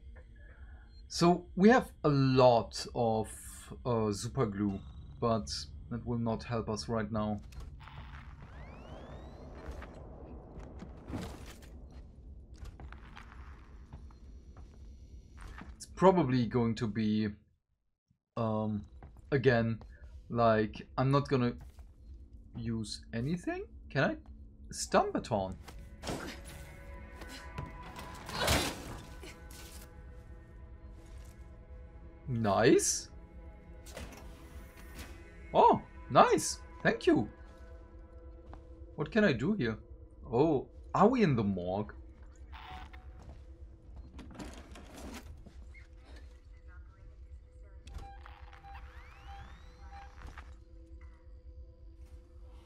So we have a lot of super glue, but that will not help us right now. Probably going to be again, like, I'm not gonna use anything. Can I stomp it on? Nice. Oh, nice. Thank you. What can I do here? Oh, are we in the morgue?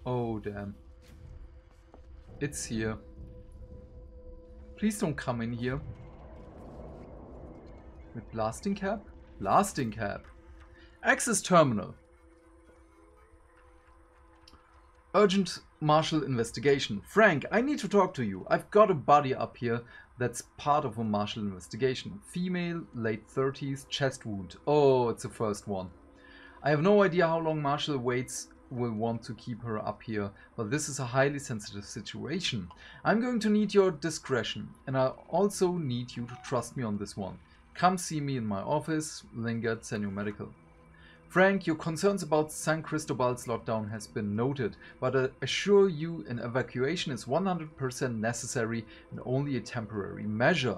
Oh, damn. It's here. Please don't come in here. With blasting cap? Blasting cap. Access terminal. Urgent martial investigation. Frank, I need to talk to you. I've got a body up here that's part of a martial investigation. Female, late 30s, chest wound. Oh, it's the first one. I have no idea how long Marshall waits. Will want to keep her up here, but this is a highly sensitive situation. I'm going to need your discretion, and I also need you to trust me on this one. Come see me in my office, Lingard, Senior Medical. Frank, your concerns about San Cristobal's lockdown has been noted, but I assure you an evacuation is 100% necessary and only a temporary measure.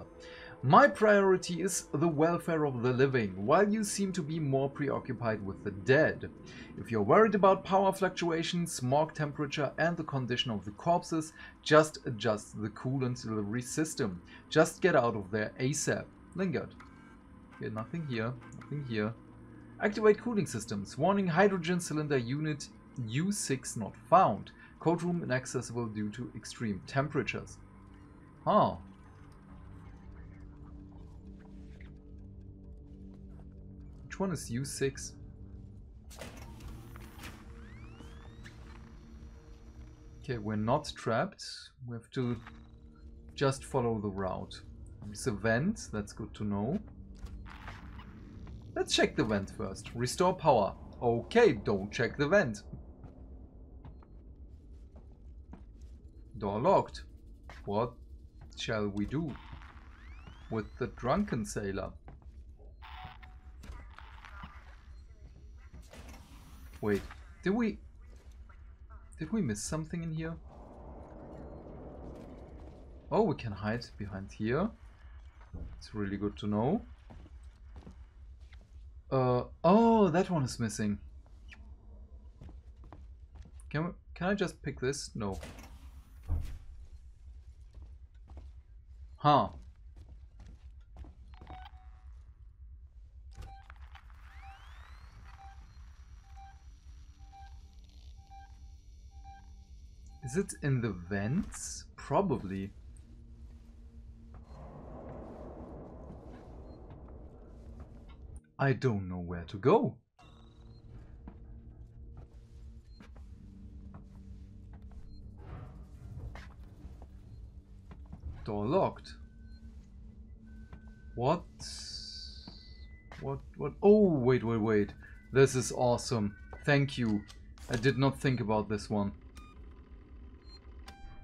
My priority is the welfare of the living, while you seem to be more preoccupied with the dead. If you're worried about power fluctuations, smog temperature and the condition of the corpses, just adjust the coolant delivery system. Just get out of there ASAP. Lingard. Yeah, nothing here, nothing here. Activate cooling systems. Warning, hydrogen cylinder unit U6 not found. Code room inaccessible due to extreme temperatures. Huh. Which one is U6? Okay, we're not trapped. We have to just follow the route. There's a vent, that's good to know. Let's check the vent first. Restore power. Okay, don't check the vent. Door locked. What shall we do with the drunken sailor? Wait, did we miss something in here? Oh, we can hide behind here. It's really good to know. Oh, that one is missing. Can I just pick this? No. Huh. Is it in the vents? Probably. I don't know where to go. Door locked. What? What? Oh, wait. This is awesome. Thank you. I did not think about this one.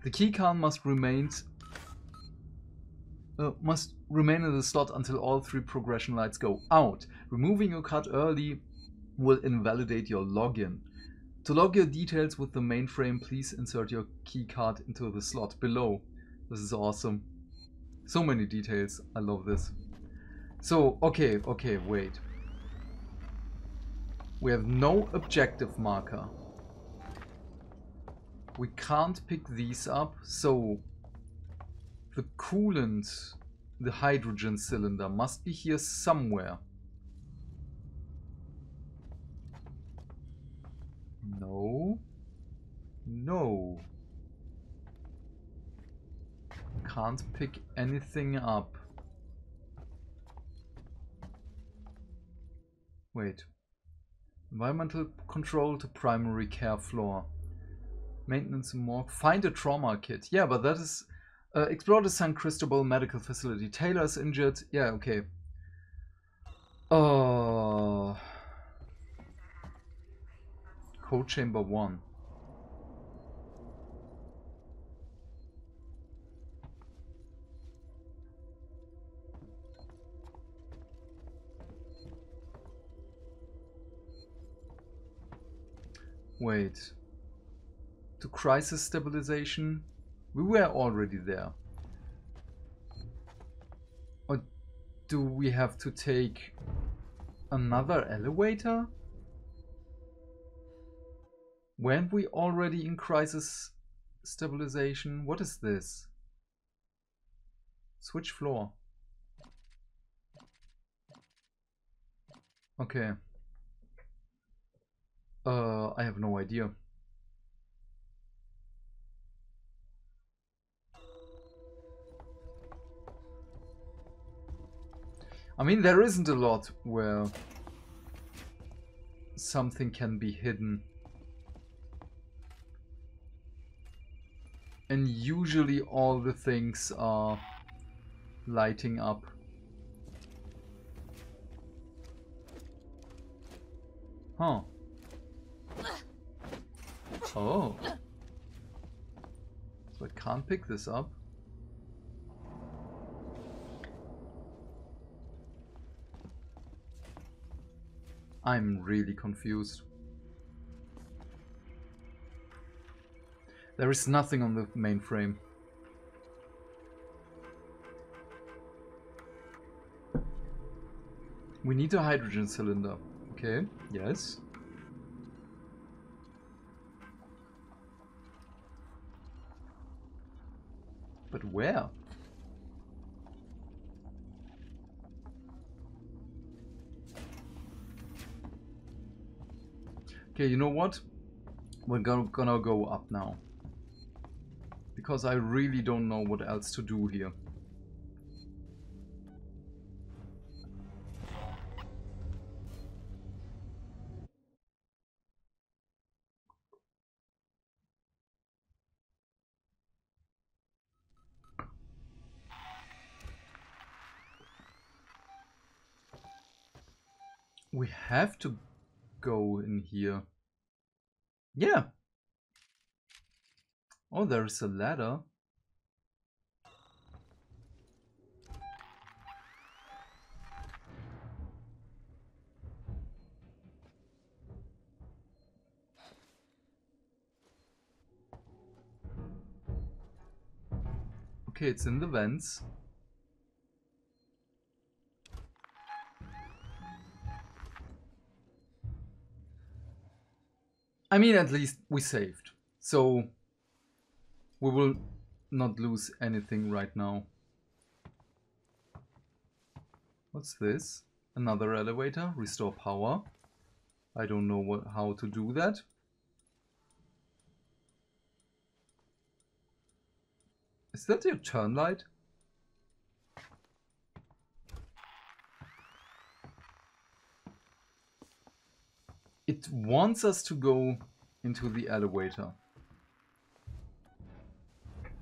The keycard must remain in the slot until all three progression lights go out. Removing your card early will invalidate your login. To log your details with the mainframe, please insert your keycard into the slot below. This is awesome. So many details. I love this. So, okay, wait. We have no objective marker. We can't pick these up, so the coolant, the hydrogen cylinder, must be here somewhere. No. Can't pick anything up. Wait. Environmental control to primary care floor. Maintenance and morgue. Find a trauma kit. Yeah, but that is... explore the San Cristobal medical facility. Taylor is injured. Yeah, okay. Code chamber 1. Wait. To crisis stabilization? We were already there. Or do we have to take another elevator? Weren't we already in crisis stabilization? What is this? Switch floor. Okay. I have no idea. I mean, there isn't a lot where something can be hidden. And usually all the things are lighting up. Huh. Oh. So I can't pick this up. I'm really confused. There is nothing on the mainframe. We need a hydrogen cylinder. Okay, yes. But where? Okay, you know what? We're gonna go up now. Because I really don't know what else to do here. We have to go in here. Yeah. Oh, there's a ladder. Okay, it's in the vents. I mean, at least we saved, so we will not lose anything right now. What's this? Another elevator. Restore power. I don't know how to do that. Is that your turn light? It wants us to go into the elevator.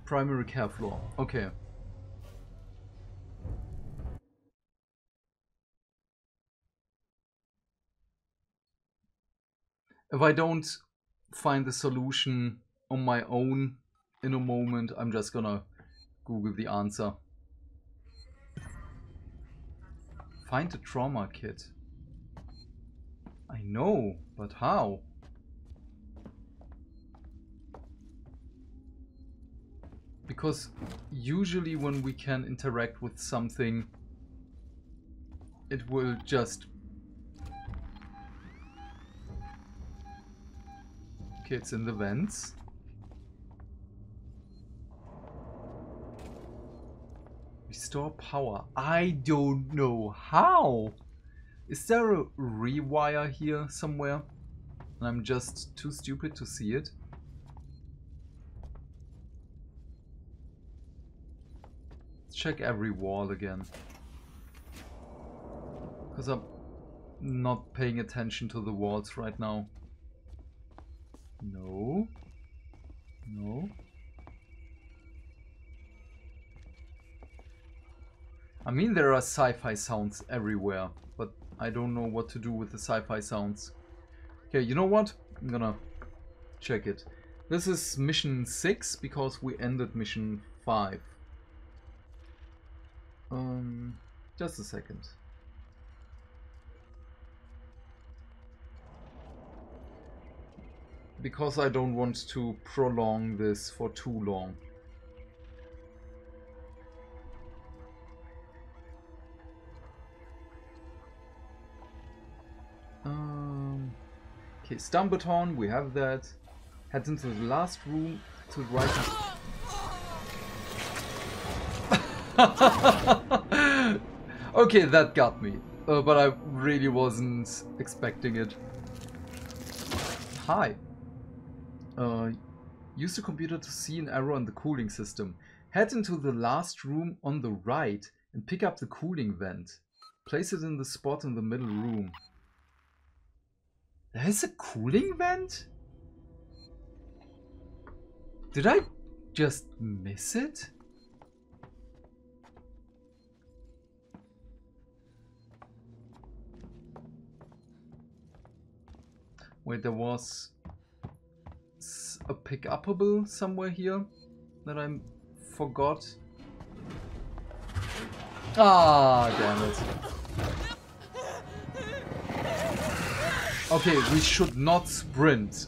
Primary care floor. Okay. If I don't find the solution on my own in a moment, I'm just gonna Google the answer. Find the trauma kit. I know, but how? Because usually when we can interact with something, it will just... Okay, it's in the vents. Restore power. I don't know how. Is there a rewire here somewhere? And I'm just too stupid to see it. Let's check every wall again. Because I'm not paying attention to the walls right now. No. No. I mean, there are sci-fi sounds everywhere, but I don't know what to do with the sci-fi sounds. Okay, you know what? I'm gonna check it. This is mission 6 because we ended mission 5. Just a second. Because I don't want to prolong this for too long. Okay, Stumbaton, we have that. Head into the last room to the right. Okay, that got me. But I really wasn't expecting it. Hi. Use the computer to see an error in the cooling system. Head into the last room on the right and pick up the cooling vent. Place it in the spot in the middle room. There's a cooling vent? Did I just miss it? Wait, there was a pick-upable somewhere here that I forgot. Ah, damn it. Okay, we should not sprint.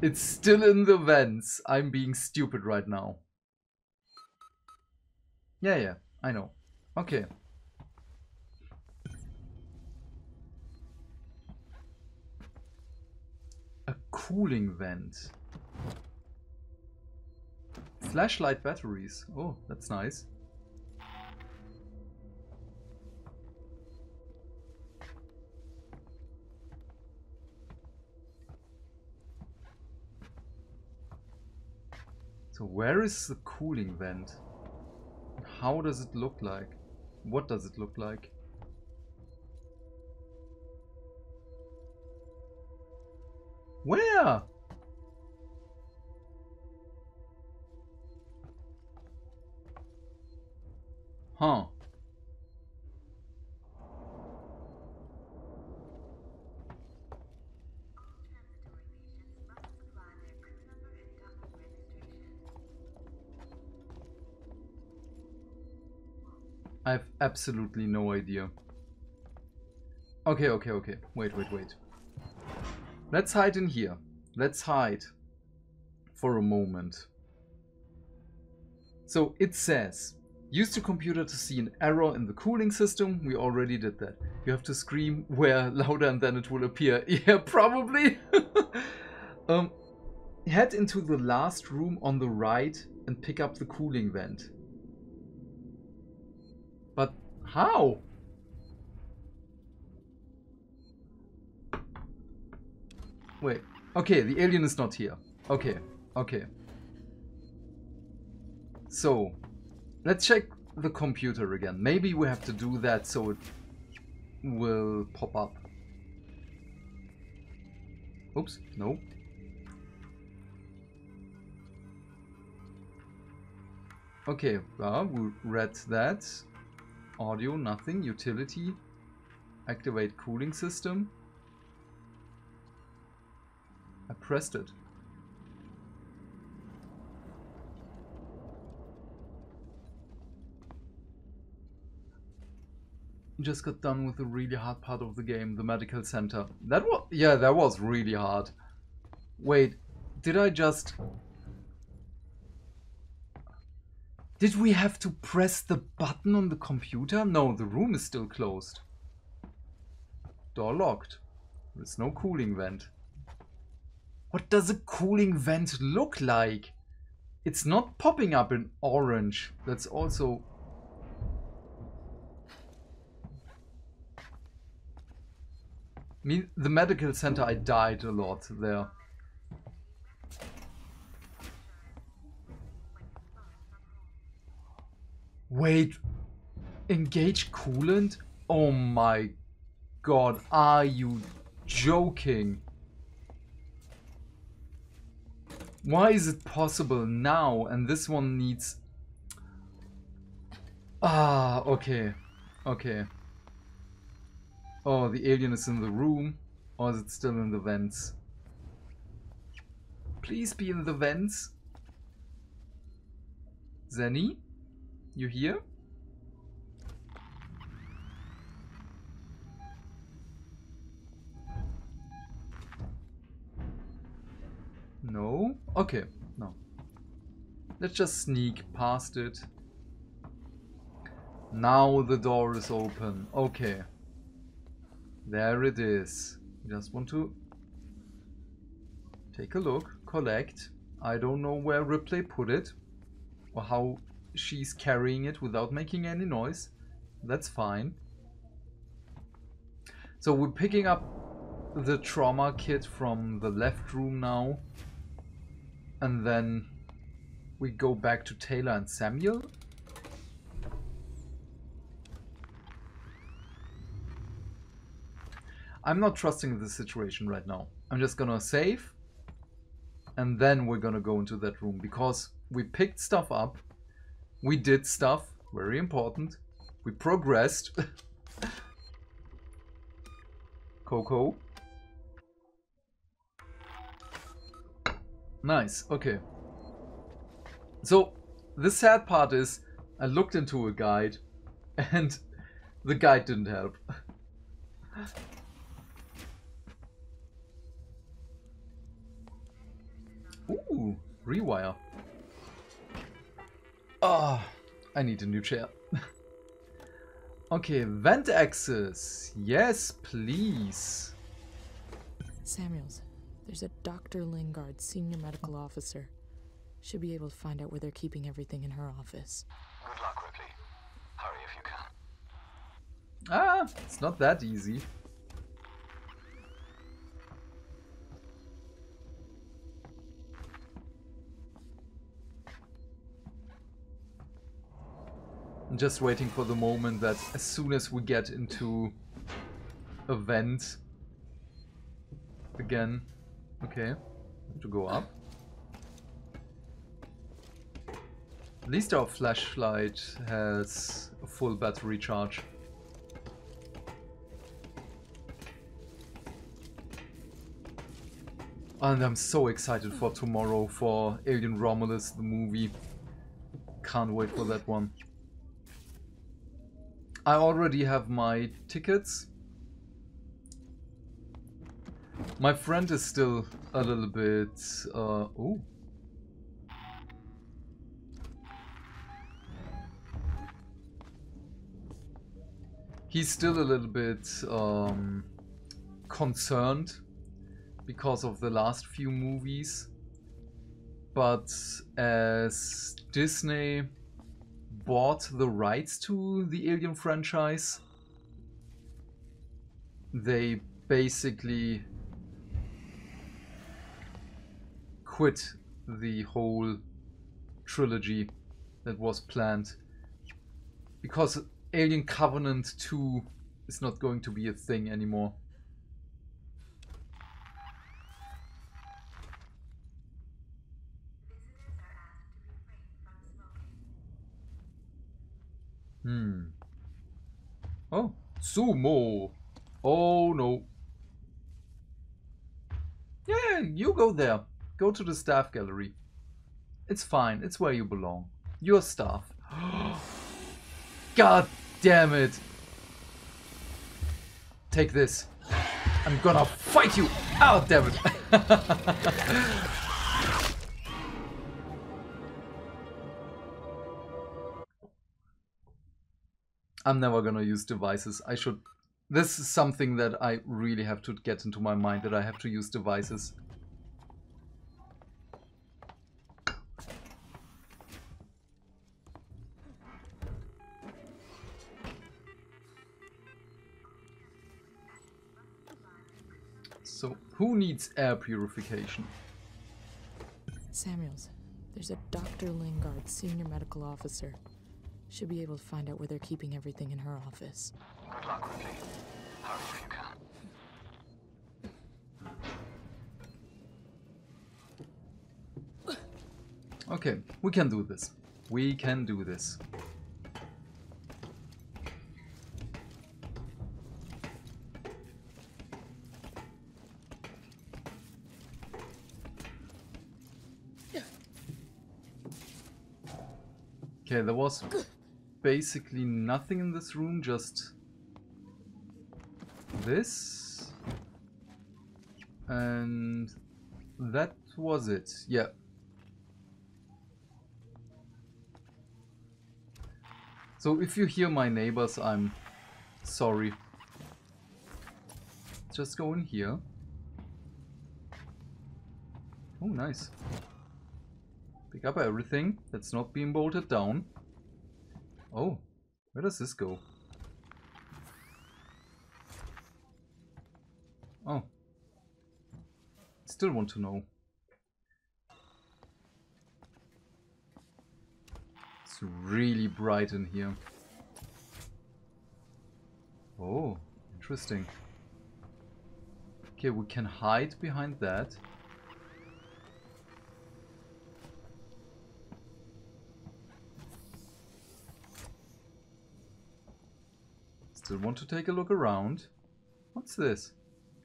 It's still in the vents. I'm being stupid right now. Yeah, I know. Okay. cooling vent. Flashlight batteries. Oh, that's nice. So where is the cooling vent? How does it look like? What does it look like? Where? Huh. I have absolutely no idea. Okay, okay, okay. Wait, wait, wait. Let's hide in here. Let's hide for a moment. So it says, use the computer to see an error in the cooling system. We already did that. You have to scream where louder and then it will appear. Yeah, probably. Head into the last room on the right and pick up the cooling vent. But how? Wait. Okay, the alien is not here. Okay, okay. So, let's check the computer again. Maybe we have to do that so it will pop up. Oops, no. Okay, we read that. Audio, nothing. Utility. Activate cooling system. I pressed it. Just got done with the really hard part of the game, the medical center. That was... yeah, that was really hard. Wait, did I just... did we have to press the button on the computer? No, the room is still closed. Door locked. There's no cooling vent. What does a cooling vent look like? It's not popping up in orange. That's also... I mean, the medical center, I died a lot there. Wait, engage coolant? Oh my god, are you joking? Why is it possible now and this one needs... ah, okay, okay. Oh, the alien is in the room, or is it still in the vents? Please be in the vents. Zenny? You here? No? Okay, no. Let's just sneak past it. Now the door is open. Okay. There it is. Just want to take a look, collect. I don't know where Ripley put it or how she's carrying it without making any noise. That's fine. So we're picking up the trauma kit from the left room now. And then we go back to Taylor and Samuel. I'm not trusting this situation right now. I'm just gonna save. And then we're gonna go into that room because we picked stuff up. We did stuff, very important. We progressed. Coco. Nice, okay. So, the sad part is, I looked into a guide and the guide didn't help. Ooh, rewire. Oh, I need a new chair. Okay, vent access. Yes, please. Samuels, There's a Dr. Lingard, senior medical officer. Should be able to find out where they're keeping everything in her office. Good luck, Ripley. Hurry if you can. Ah, it's not that easy. I'm just waiting for the moment that as soon as we get into a vent again. Okay, have to go up. At least our flashlight has a full battery charge. And I'm so excited for tomorrow for Alien Romulus, the movie. Can't wait for that one. I already have my tickets. My friend is still a little bit... oh. He's still a little bit concerned because of the last few movies, but as Disney bought the rights to the Alien franchise, they basically quit the whole trilogy that was planned, because Alien Covenant 2 is not going to be a thing anymore. Oh, sumo. Oh no. Yeah, you go there. Go to the staff gallery. It's fine. It's where you belong. You're staff. God damn it. Take this. I'm gonna fight you. Oh, damn it. I'm never gonna use devices. I should... This is something that I really have to get into my mind, that I have to use devices. So, who needs air purification? Samuels, there's a Dr. Lingard, senior medical officer. Should be able to find out where they're keeping everything in her office. Good luck, Ripley. Hurry if you can. Okay, we can do this. We can do this. Okay, there was basically nothing in this room, just this, and that was it, yeah. So if you hear my neighbors, I'm sorry. Just go in here. Oh, nice. Pick up everything that's not being bolted down. Oh, where does this go? Oh. Still want to know. It's really bright in here. Oh, interesting. Okay, we can hide behind that. Still want to take a look around. What's this?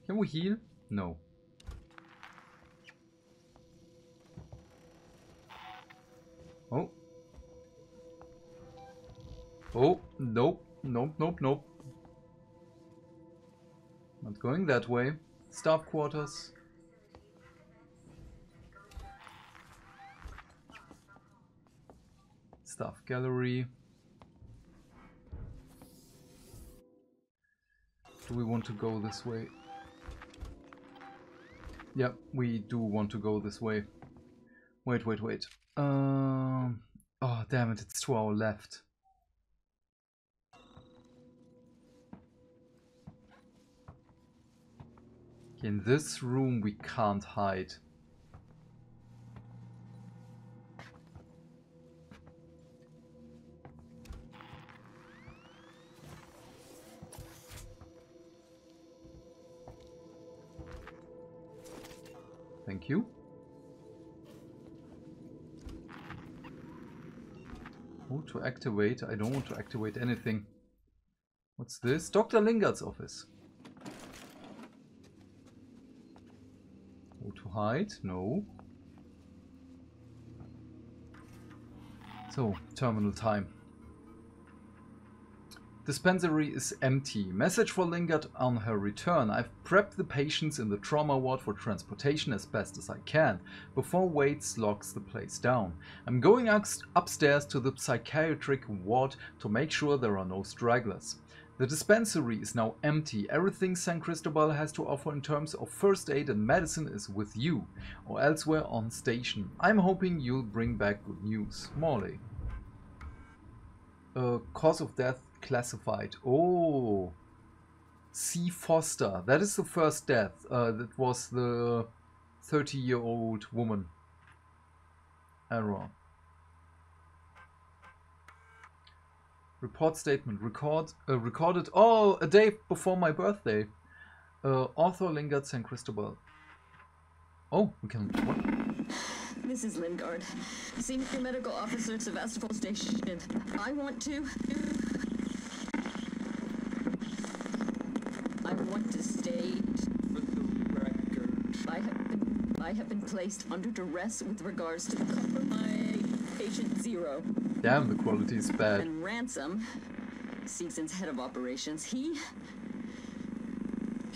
Can we heal? No. Oh. Oh, nope, nope, nope, nope. Not going that way. Staff quarters. Staff gallery. Do we want to go this way? Yep, we do want to go this way. Wait, wait, wait. Oh, damn it, it's to our left. In this room we can't hide. Thank you. Oh, to activate. I don't want to activate anything. What's this? Dr. Lingard's office. Oh, to hide? No. So, terminal time. Dispensary is empty. Message for Lingard on her return. I've prepped the patients in the trauma ward for transportation as best as I can, before Waits locks the place down. I'm going upstairs to the psychiatric ward to make sure there are no stragglers. The dispensary is now empty. Everything San Cristobal has to offer in terms of first aid and medicine is with you, or elsewhere on station. I'm hoping you'll bring back good news. Morley. Cause of death classified. Oh, C. Foster. That is the first death. That was the 30-year-old woman. Error. Report statement. Recorded. Oh, a day before my birthday. Author Lingard, San Cristobal. Oh, we can. What? Mrs. Lingard, senior medical officer at Sevastopol Station. I want to state, for the record, I have been placed under duress with regards to the compromise patient 0. Damn, the quality is bad. And Ransom, Seegson's head of operations, he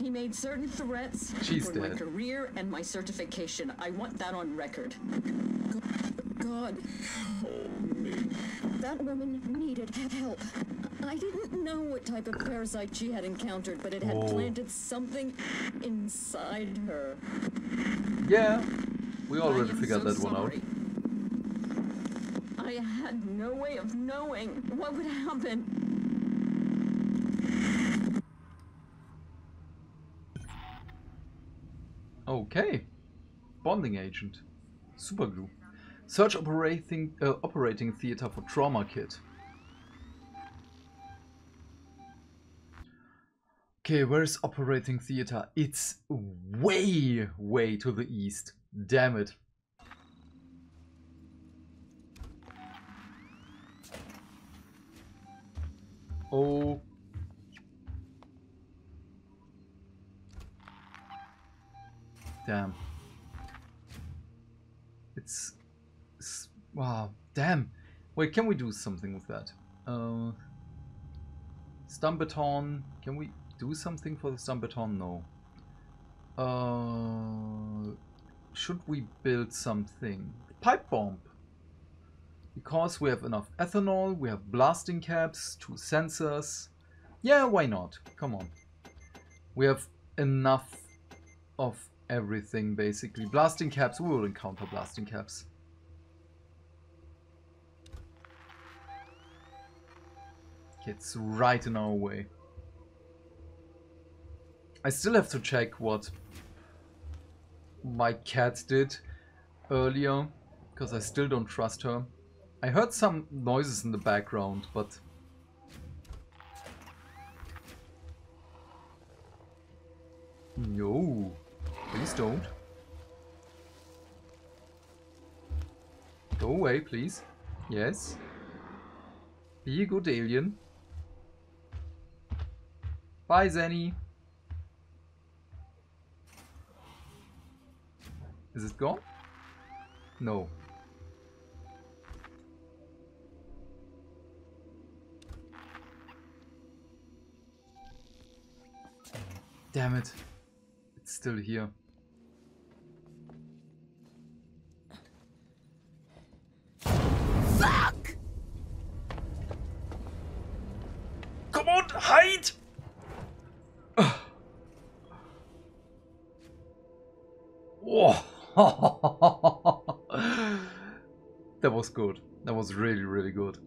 made certain threats for my career and my certification. I want that on record. God, that woman needed help. I didn't know what type of parasite she had encountered, but it had planted something inside her. Yeah, we already figured that one out. I had no way of knowing what would happen. Okay. Bonding agent. Superglue. Search operating theater for trauma kit. Okay, where's operating theater? It's way, way to the east. Damn it. Oh. Damn. It's wow, damn. Wait, can we do something with that? Stumbaton, can we do something for the Stumbaton? No. Should we build something? Pipe bomb. Because we have enough ethanol, we have blasting caps, 2 sensors. Yeah, why not? Come on. We have enough of everything basically. Blasting caps, we will encounter blasting caps. It's right in our way. I still have to check what my cat did earlier, because I still don't trust her. I heard some noises in the background, but... No, please don't. Go away, please. Yes. Be a good alien. Bye, Zenny. Is it gone? No. Damn it. It's still here. Fuck! Come on, hide! That was good. That was really, really good.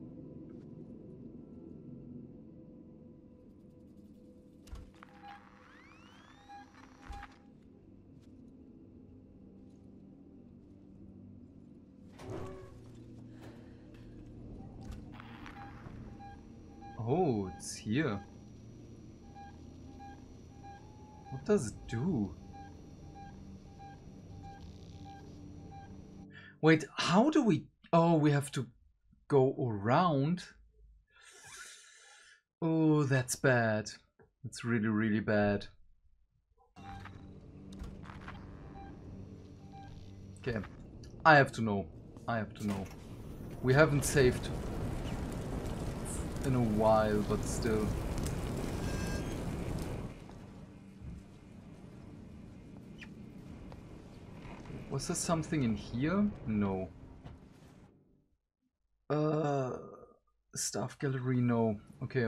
Oh, it's here. What does it do? Wait, how do we... Oh, we have to go around. Oh, that's bad. That's really, really bad. Okay. I have to know. I have to know. We haven't saved in a while, but still. Was there something in here? No. Staff gallery, no. Okay.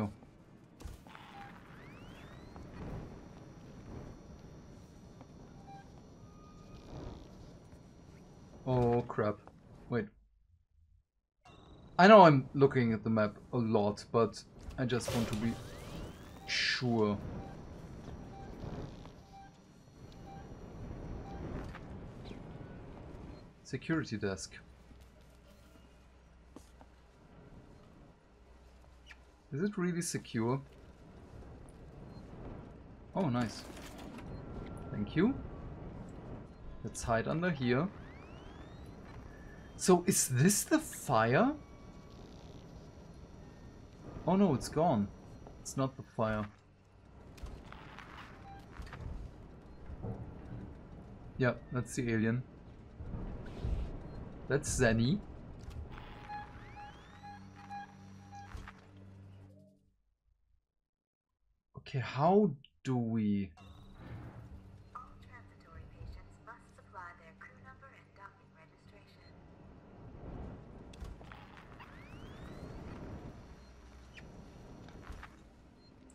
Oh crap. Wait. I know I'm looking at the map a lot, but I just want to be sure. Security desk. Is it really secure? Oh, nice. Thank you. Let's hide under here. So, is this the fire? Oh no, it's gone. It's not the fire. Yeah, that's the alien. That's Zenny. Okay, how do we... Transitory patients must supply their crew number and docking registration.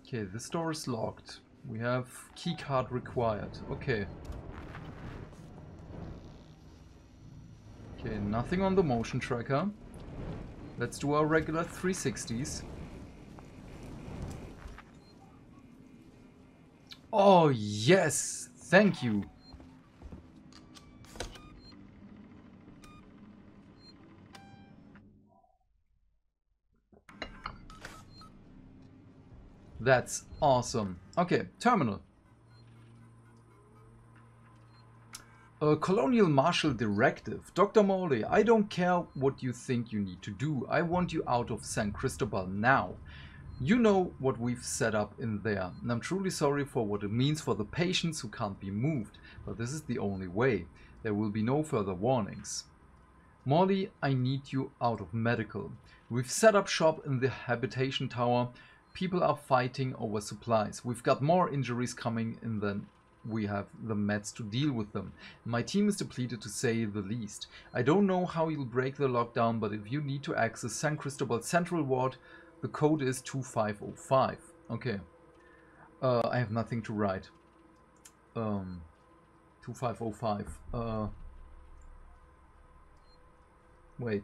Okay, this door is locked. We have keycard required. Okay. Okay, nothing on the motion tracker. Let's do our regular 360s. Oh, yes! Thank you! That's awesome. Okay, terminal. A colonial marshal directive. Dr. Morley, I don't care what you think you need to do. I want you out of San Cristobal now. You know what we've set up in there, and I'm truly sorry for what it means for the patients who can't be moved, but this is the only way. There will be no further warnings. Morley, I need you out of medical. We've set up shop in the habitation tower. People are fighting over supplies. We've got more injuries coming in than we have the meds to deal with them. My team is depleted, to say the least. I don't know how you'll break the lockdown, but if you need to access San Cristobal Central Ward, the code is 2505. Okay. I have nothing to write. 2505. Wait.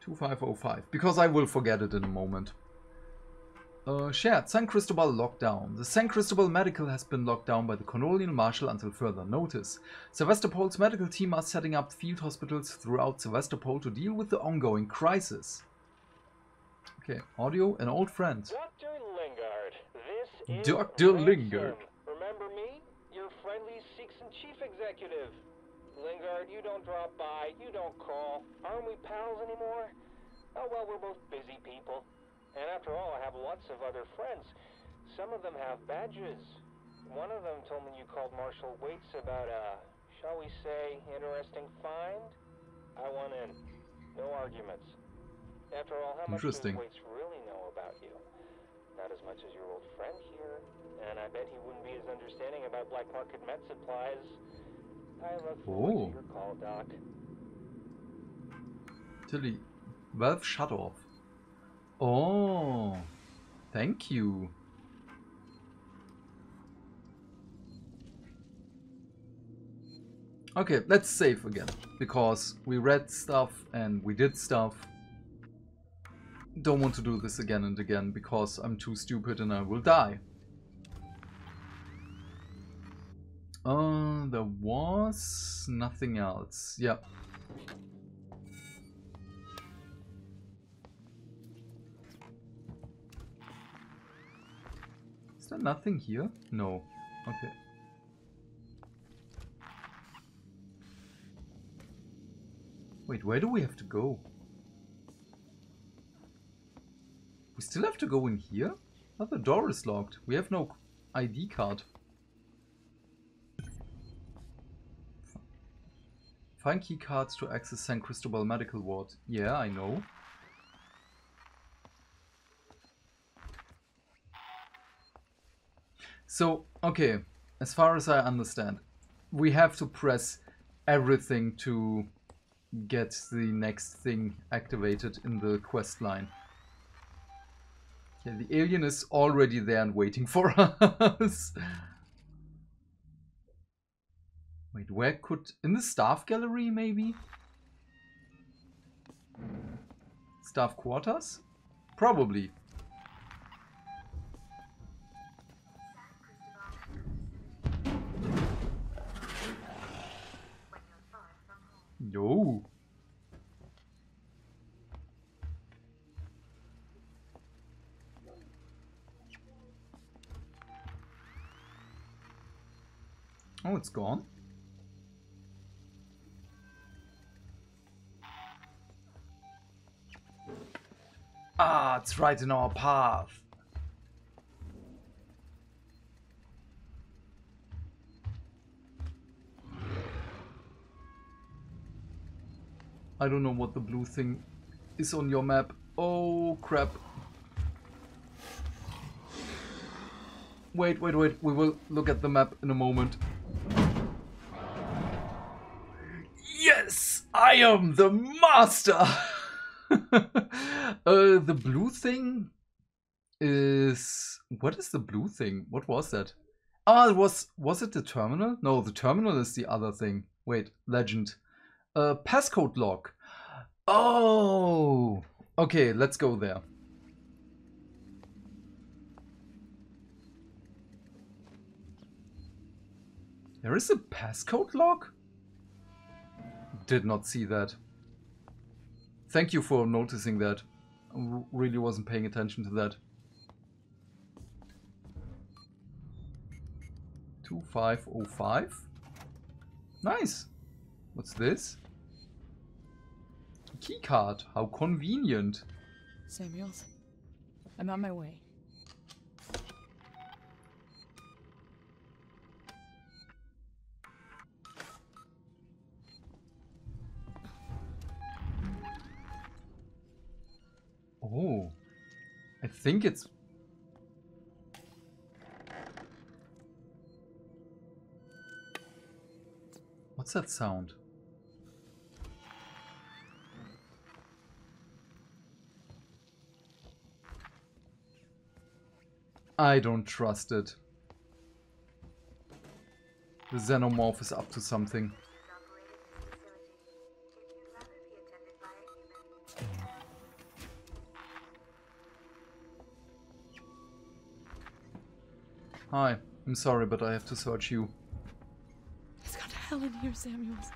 2505. Because I will forget it in a moment. Shared. San Cristobal lockdown. The San Cristobal medical has been locked down by the colonial marshal until further notice. Sevastopol's medical team are setting up field hospitals throughout Sevastopol to deal with the ongoing crisis. Okay, audio, an old friend. Dr. Lingard, this is Dr. Lingard. Remember me? Your friendly Seegson chief executive. Lingard, you don't drop by, you don't call. Aren't we pals anymore? Oh well, we're both busy people. And after all, I have lots of other friends. Some of them have badges. One of them told me you called Marshal Waits about a, shall we say, interesting find? I want in. No arguments. After all, how much does Waits really know about you? Not as much as your old friend here. And I bet he wouldn't be as understanding about black market med supplies. I look forward to your call, Doc. Tilly, valve shut off. Oh, thank you. Okay, let's save again, because we read stuff and we did stuff. Don't want to do this again and again, because I'm too stupid and I will die. There was nothing else. Yeah. Is there nothing here? No. Okay. Wait, where do we have to go? We still have to go in here? Another door is locked. We have no ID card. Find key cards to access San Cristobal Medical Ward. Yeah, I know. So, okay, as far as I understand, we have to press everything to get the next thing activated in the quest line. Yeah, the alien is already there and waiting for us. Wait, where could... in the staff gallery, maybe? Staff quarters? Probably. No. Oh, it's gone. Ah, it's right in our path. I don't know what the blue thing is on your map. Oh, crap. Wait, wait, wait. We will look at the map in a moment. Yes! I am the master! The blue thing is... what is the blue thing? What was that? Ah, it was it the terminal? No, the terminal is the other thing. Wait, legend. Passcode lock. Oh! Okay, let's go there. There is a passcode lock? Did not see that. Thank you for noticing that. I really wasn't paying attention to that. 2505. Nice. What's this? A key card. How convenient. Samuels, I'm on my way. Oh, I think it's... what's that sound? I don't trust it. The Xenomorph is up to something. Hi, I'm sorry, but I have to search you. It's got hell in here, Samuels.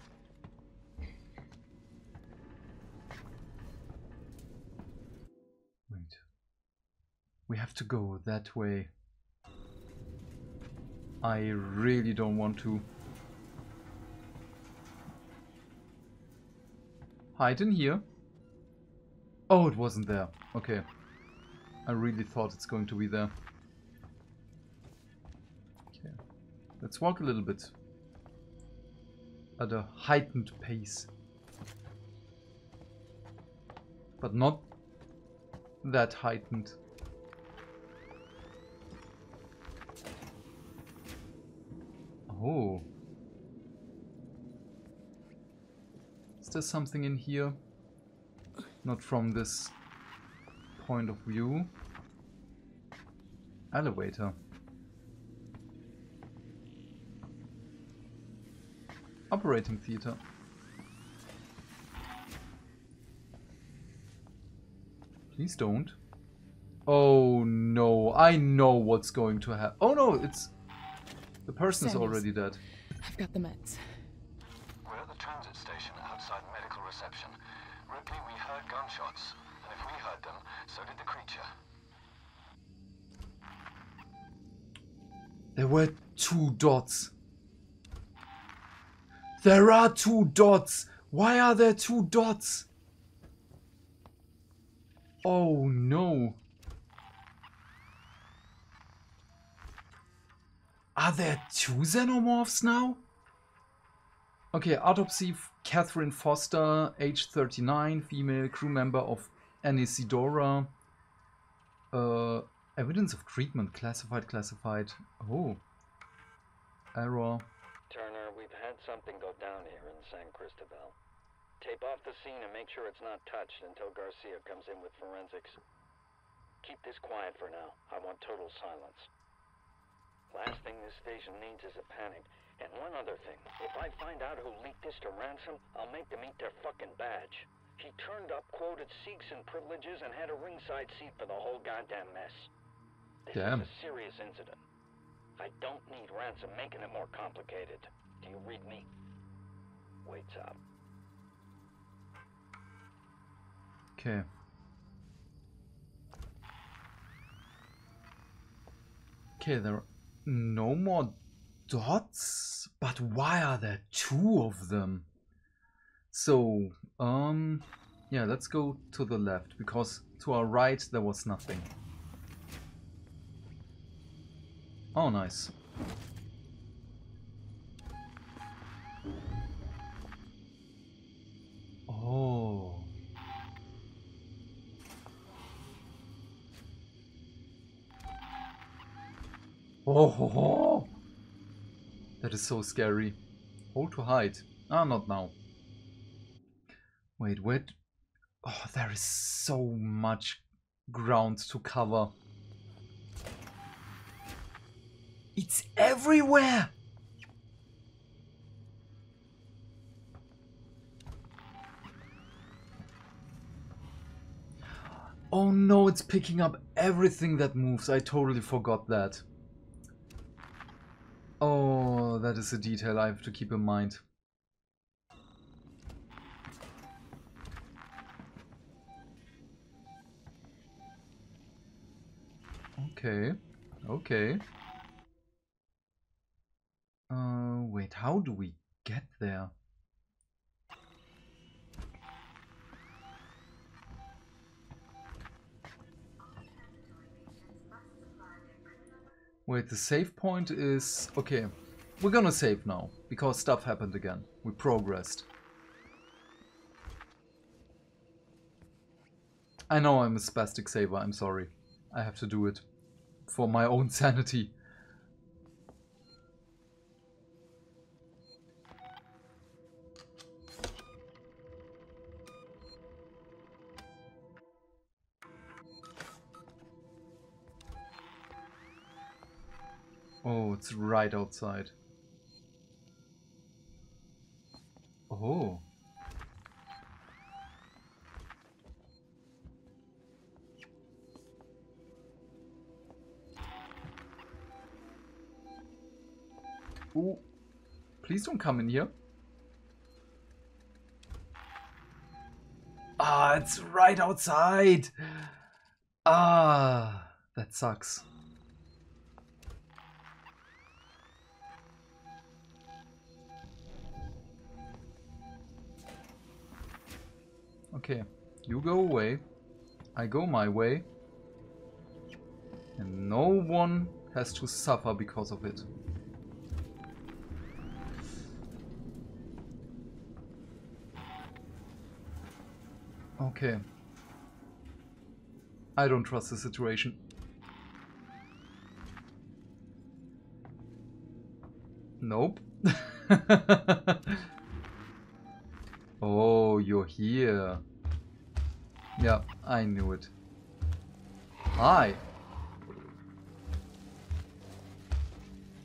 Wait. We have to go that way. I really don't want to. Hide in here. Oh, it wasn't there. Okay. I really thought it's going to be there. Let's walk a little bit at a heightened pace, but not that heightened. Oh, is there something in here? Not from this point of view. Elevator. Operating theater. Please don't. Oh no, I know what's going to happen. Oh no, it's... The person is already dead. I've got the meds. We're at the transit station outside medical reception. Ripley, we heard gunshots. And if we heard them, so did the creature. There were two dots. There are two dots. Why are there two dots? Oh no. Are there two xenomorphs now? Okay, autopsy. Catherine Foster, age 39, female, crew member of Anisidora. Evidence of treatment, classified. Oh. Error. Turner, we've had something go down here in San Cristobal. Tape off the scene and make sure it's not touched until Garcia comes in with forensics. Keep this quiet for now. I want total silence. Last thing this station needs is a panic. And one other thing, if I find out who leaked this to Ransom, I'll make them eat their fucking badge. He turned up, quoted Seegson privileges, and had a ringside seat for the whole goddamn mess. This is a serious incident. I don't need Ransom making it more complicated. Do you read me? Waits up. Okay. Okay, there are no more dots, but why are there two of them? So, yeah, let's go to the left, because to our right there was nothing. Oh, nice. Oh. Oh, ho, ho. That is so scary. All to hide. Ah, not now. Wait, wait. Oh, there is so much ground to cover. It's everywhere! Oh no, it's picking up everything that moves. I totally forgot that. Oh, that is a detail I have to keep in mind. Okay, okay. Wait, how do we get there? Wait, the save point is... Okay, we're gonna save now, because stuff happened again. We progressed. I know I'm a spastic saver, I'm sorry. I have to do it. For my own sanity. Oh, it's right outside. Oh. Oh. Please don't come in here. Ah, it's right outside. Ah, that sucks. Okay, you go away, I go my way, and no one has to suffer because of it. Okay. I don't trust the situation. Nope. Oh, you're here. Yeah, I knew it. Hi.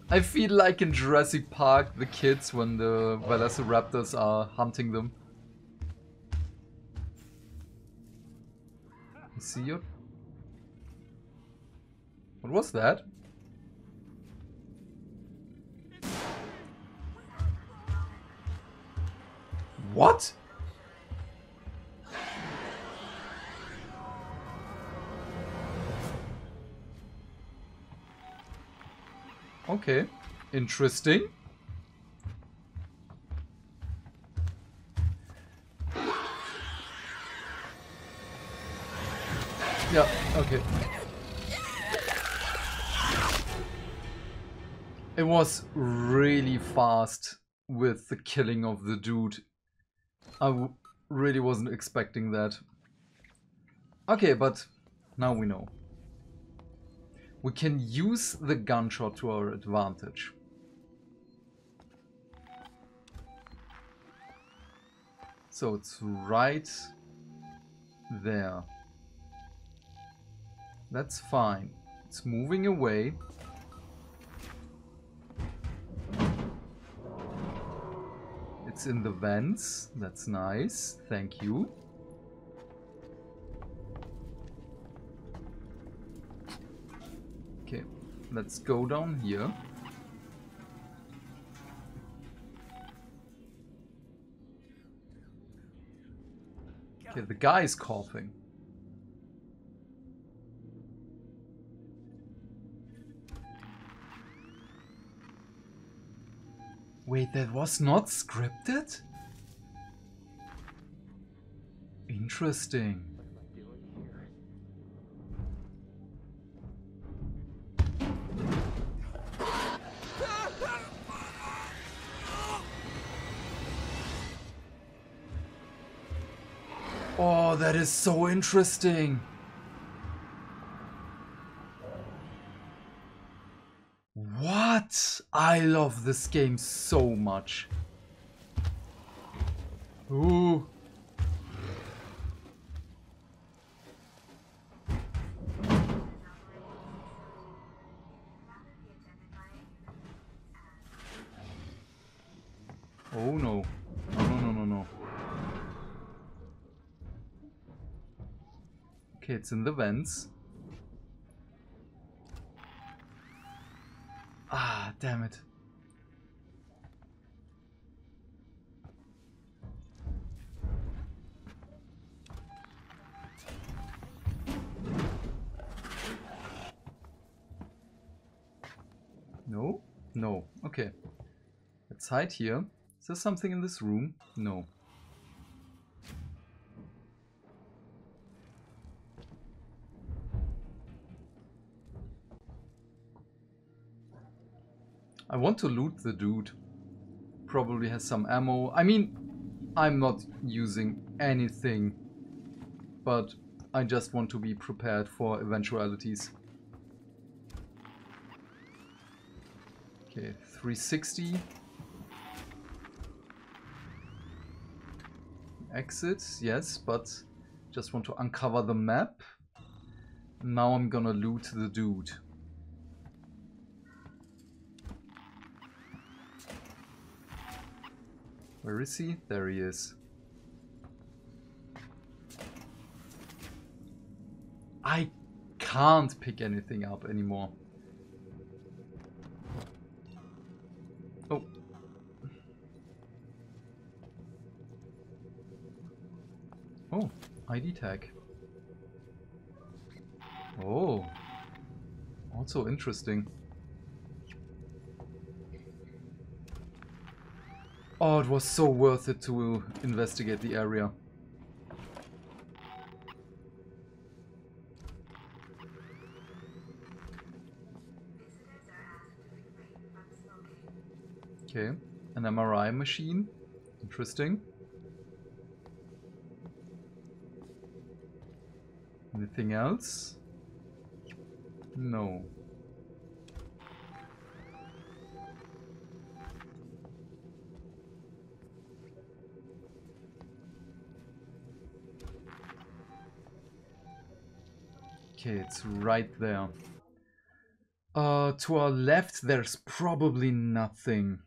I feel like in Jurassic Park, the kids when the Velociraptors are hunting them. You see you? What was that? What? Okay, interesting. Yeah, okay. It was really fast with the killing of the dude. I really wasn't expecting that. Okay, but now we know. We can use the gunshot to our advantage. So it's right there. That's fine. It's moving away. It's in the vents. That's nice. Thank you. Okay, let's go down here. Okay, the guy is coughing. Wait, that was not scripted? Interesting. Oh, that is so interesting. What? I love this game so much. Ooh. Oh no. No. Okay, it's in the vents. Ah, damn it. No? No. Okay. Let's hide here. Is there something in this room? No. I want to loot the dude. Probably has some ammo. I mean, I'm not using anything, but I just want to be prepared for eventualities. Okay, 360. Exit, yes, but just want to uncover the map. Now I'm gonna loot the dude. Where is he? There he is. I can't pick anything up anymore. Oh. Oh, ID tag. Oh. Also interesting. Oh, it was so worth it to investigate the area. Okay, an MRI machine. Interesting. Anything else? No. Okay, it's right there. To our left, there's probably nothing.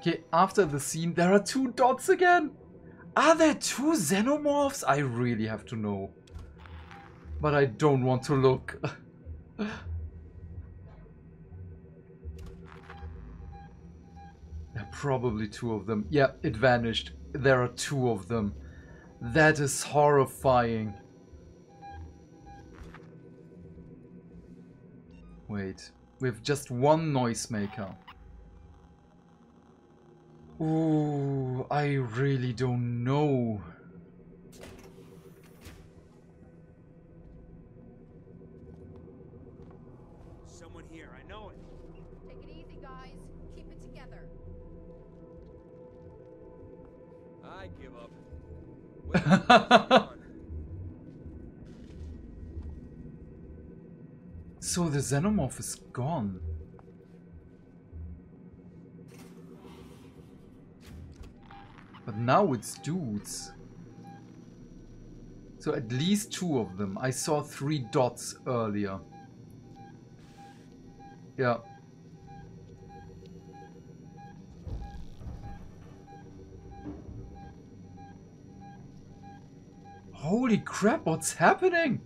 Okay, after the scene, there are two dots again. Are there two xenomorphs? I really have to know. But I don't want to look. There are probably two of them. Yeah, it vanished. There are two of them. That is horrifying. Wait, we have just one noisemaker. Ooh, I really don't know. Someone here, I know it. Take it easy, guys. Keep it together. I give up. So the xenomorph is gone. But now it's dudes. So at least two of them. I saw three dots earlier. Yeah. Holy crap, what's happening?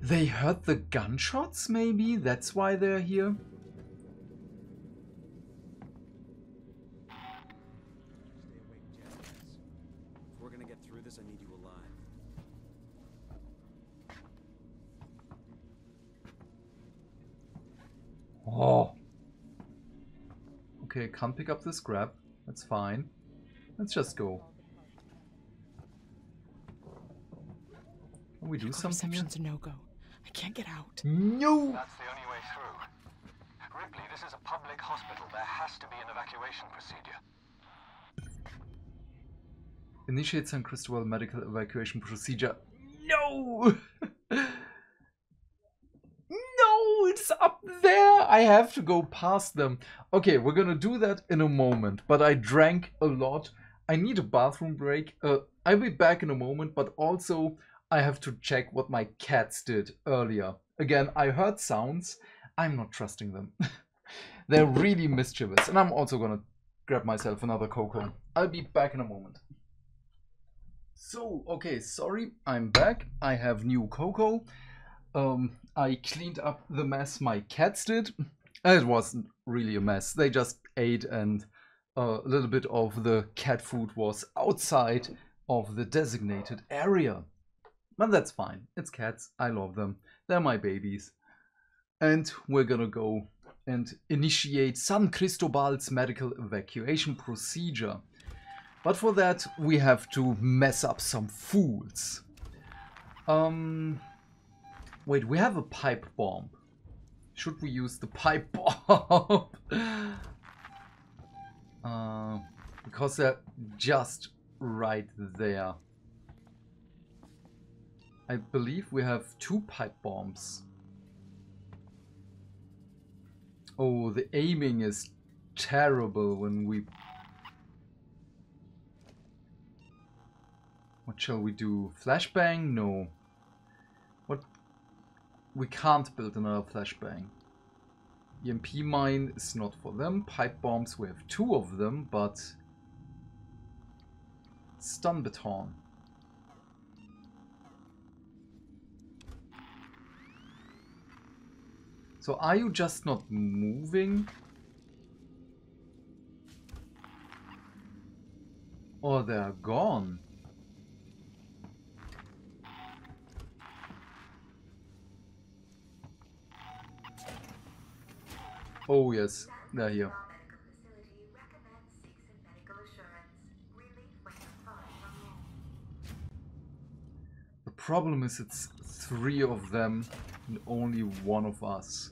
They heard the gunshots, maybe? That's why they're here? If we're gonna get through this, I need you alive. Oh. Okay, can't pick up the scrap. That's fine. Let's just go. Can we do something? Reception's a no-go. I can't get out. No! That's the only way through. Ripley, this is a public hospital. There has to be an evacuation procedure. Initiate San Cristobal medical evacuation procedure. No! No! It's up there! I have to go past them. Okay, we're gonna do that in a moment. But I drank a lot. I need a bathroom break. I'll be back in a moment, but also I have to check what my cats did earlier. Again, I heard sounds. I'm not trusting them. They're really mischievous. And I'm also gonna grab myself another cocoa. I'll be back in a moment. So, okay, sorry, I'm back. I have new cocoa. I cleaned up the mess my cats did. It wasn't really a mess. They just ate and a little bit of the cat food was outside of the designated area. But that's fine. It's cats. I love them. They're my babies. And we're gonna go and initiate San Cristobal's medical evacuation procedure. But for that, we have to mess up some fools. Wait, we have a pipe bomb. Should we use the pipe bomb? Because they're just right there. I believe we have two pipe bombs. Oh, the aiming is terrible when we... What shall we do? Flashbang? No. What? We can't build another flashbang. EMP mine is not for them. Pipe bombs, we have two of them, but... Stun baton. So are you just not moving? Or they're gone. Oh yes, they're here. The problem is it's three of them and only one of us.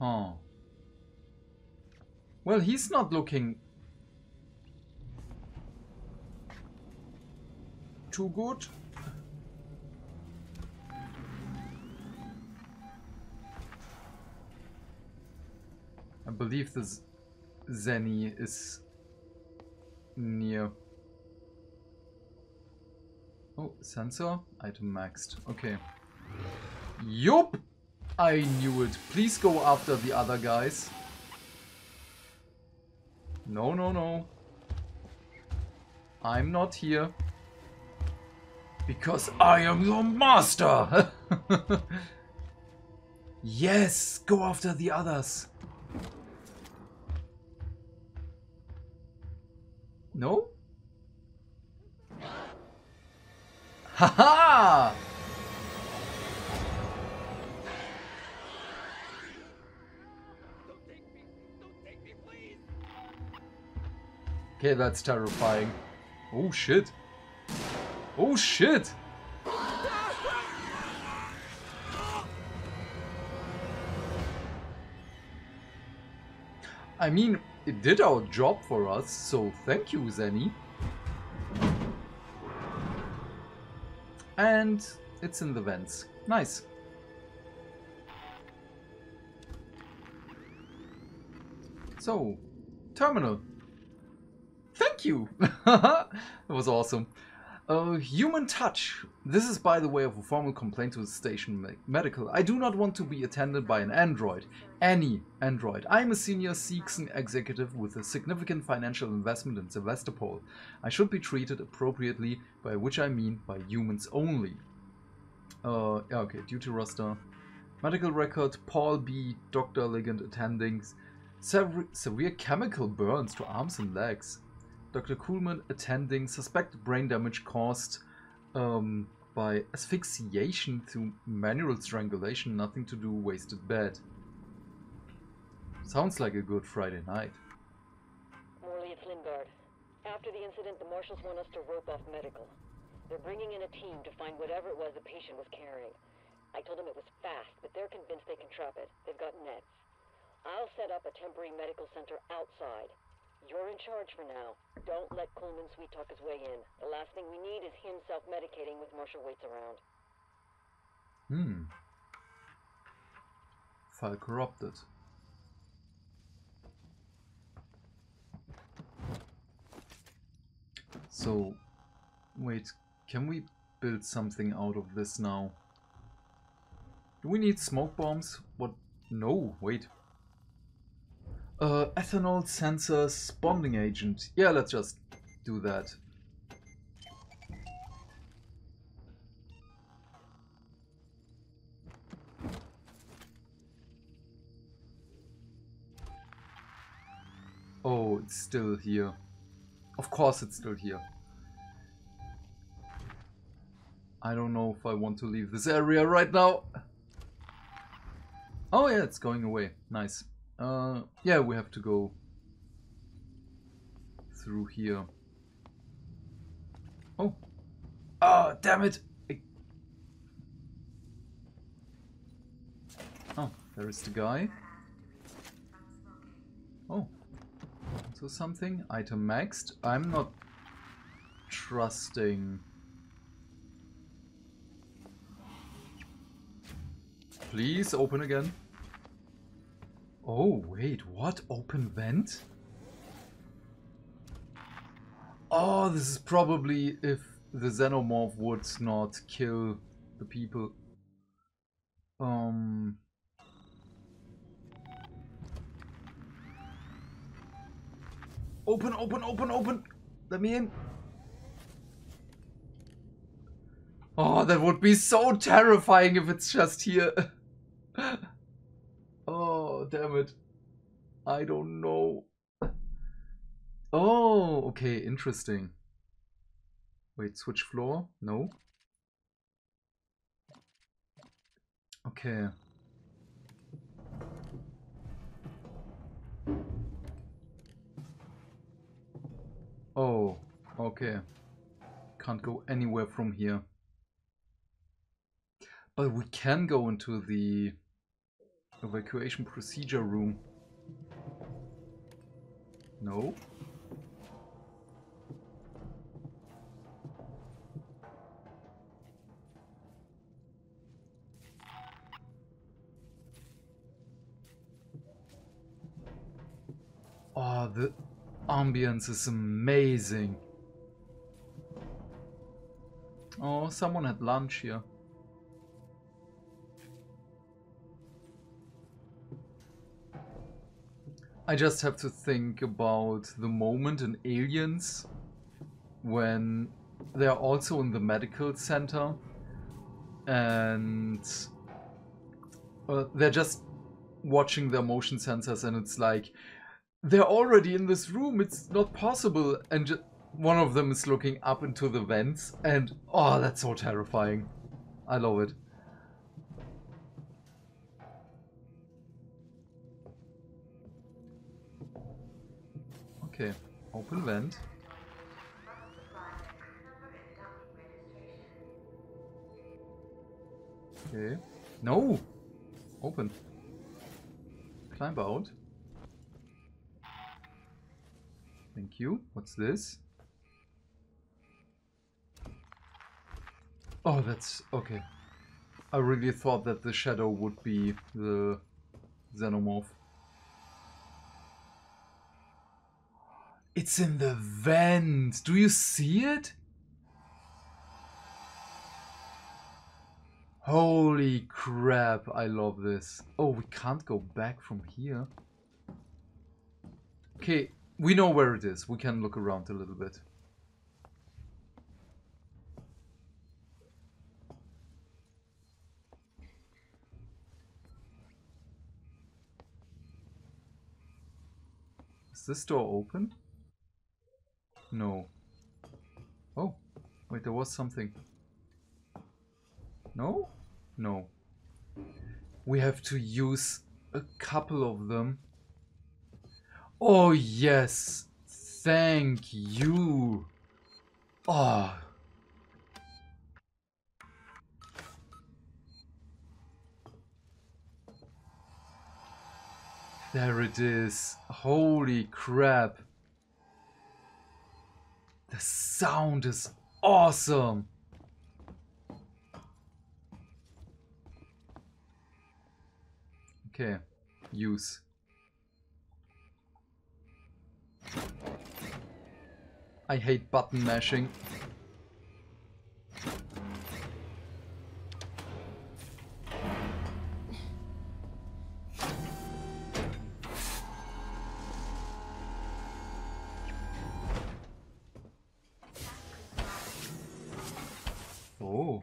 Huh. Well, he's not looking too good. I believe the Zenny is near. Oh, sensor? Item maxed. Okay. Yup! I knew it. Please go after the other guys. No, no, no. I'm not here. Because I am your master! Yes! Go after the others! No? Haha! Don't take me, please! Okay, that's terrifying. Oh shit! Oh shit! I mean, it did our job for us, so thank you, Zenny. And it's in the vents. Nice. So, terminal. Thank you! That was awesome. Human touch. This is, by the way, of a formal complaint to the station medical. I do not want to be attended by an android. Any android. I am a senior Seegson executive with a significant financial investment in Sevastopol. I should be treated appropriately, by which I mean by humans only. Okay, duty roster. Medical record, Paul B. Dr. Ligand attending. Severe chemical burns to arms and legs. Dr. Coleman attending, suspected brain damage caused by asphyxiation through manual strangulation, nothing to do, wasted bed. Sounds like a good Friday night. Morley, it's Lingard. After the incident, the marshals want us to rope off medical. They're bringing in a team to find whatever it was the patient was carrying. I told them it was fast, but they're convinced they can trap it. They've got nets. I'll set up a temporary medical center outside. You're in charge for now. Don't let Coleman sweet talk his way in. The last thing we need is him self-medicating with Marshal Waits around. File corrupted. So, wait, can we build something out of this now? Do we need smoke bombs? What? No, wait. Ethanol sensor bonding agent. Yeah, let's just do that. Oh, it's still here. Of course it's still here. I don't know if I want to leave this area right now. Oh yeah, it's going away. Nice. Yeah, we have to go through here. Oh. Oh, damn it! Oh, there is the guy. Oh. So something. Item maxed. I'm not trusting. Please open again. Oh, wait, what? Open vent? Oh, this is probably if the Xenomorph would not kill the people. Open, open, open, open! Let me in! Oh, that would be so terrifying if it's just here. Damn it. I don't know. Oh, okay, interesting. Wait, switch floor? No. Okay. Oh, okay. Can't go anywhere from here. But we can go into the evacuation procedure room. No. the ambience is amazing. Oh, someone had lunch here. I just have to think about the moment in Aliens when they're also in the medical center and they're just watching their motion sensors, and it's like, they're already in this room, it's not possible, and one of them is looking up into the vents, and oh, that's so terrifying. I love it. Okay, open vent. Okay. No! Open. Climb out. Thank you. What's this? Oh, that's... okay. I really thought that the shadow would be the Xenomorph. It's in the vent! Do you see it? Holy crap, I love this. Oh, we can't go back from here. Okay, we know where it is. We can look around a little bit. Is this door open? No. Oh, wait, there was something. No? No. We have to use a couple of them. Oh, yes! Thank you! Ah! There it is. Holy crap. The sound is awesome! Okay, use. I hate button mashing. Oh.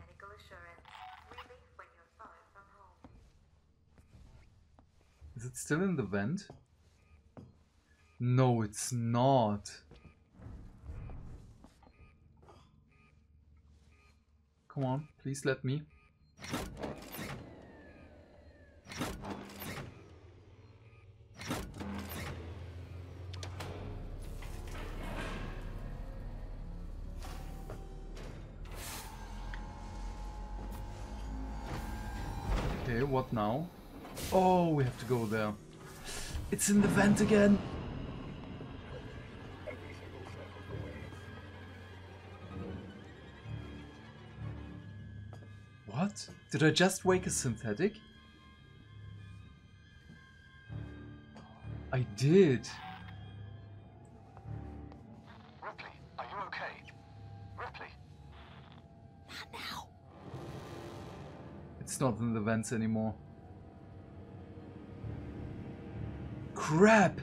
Is it still in the vent? No, it's not. Come on, please let me. Okay, what now? Oh, we have to go there. It's in the vent again. What? Did I just wake a synthetic? I did. Ripley, are you okay? Ripley. Not now. It's not in the vents anymore. Crap!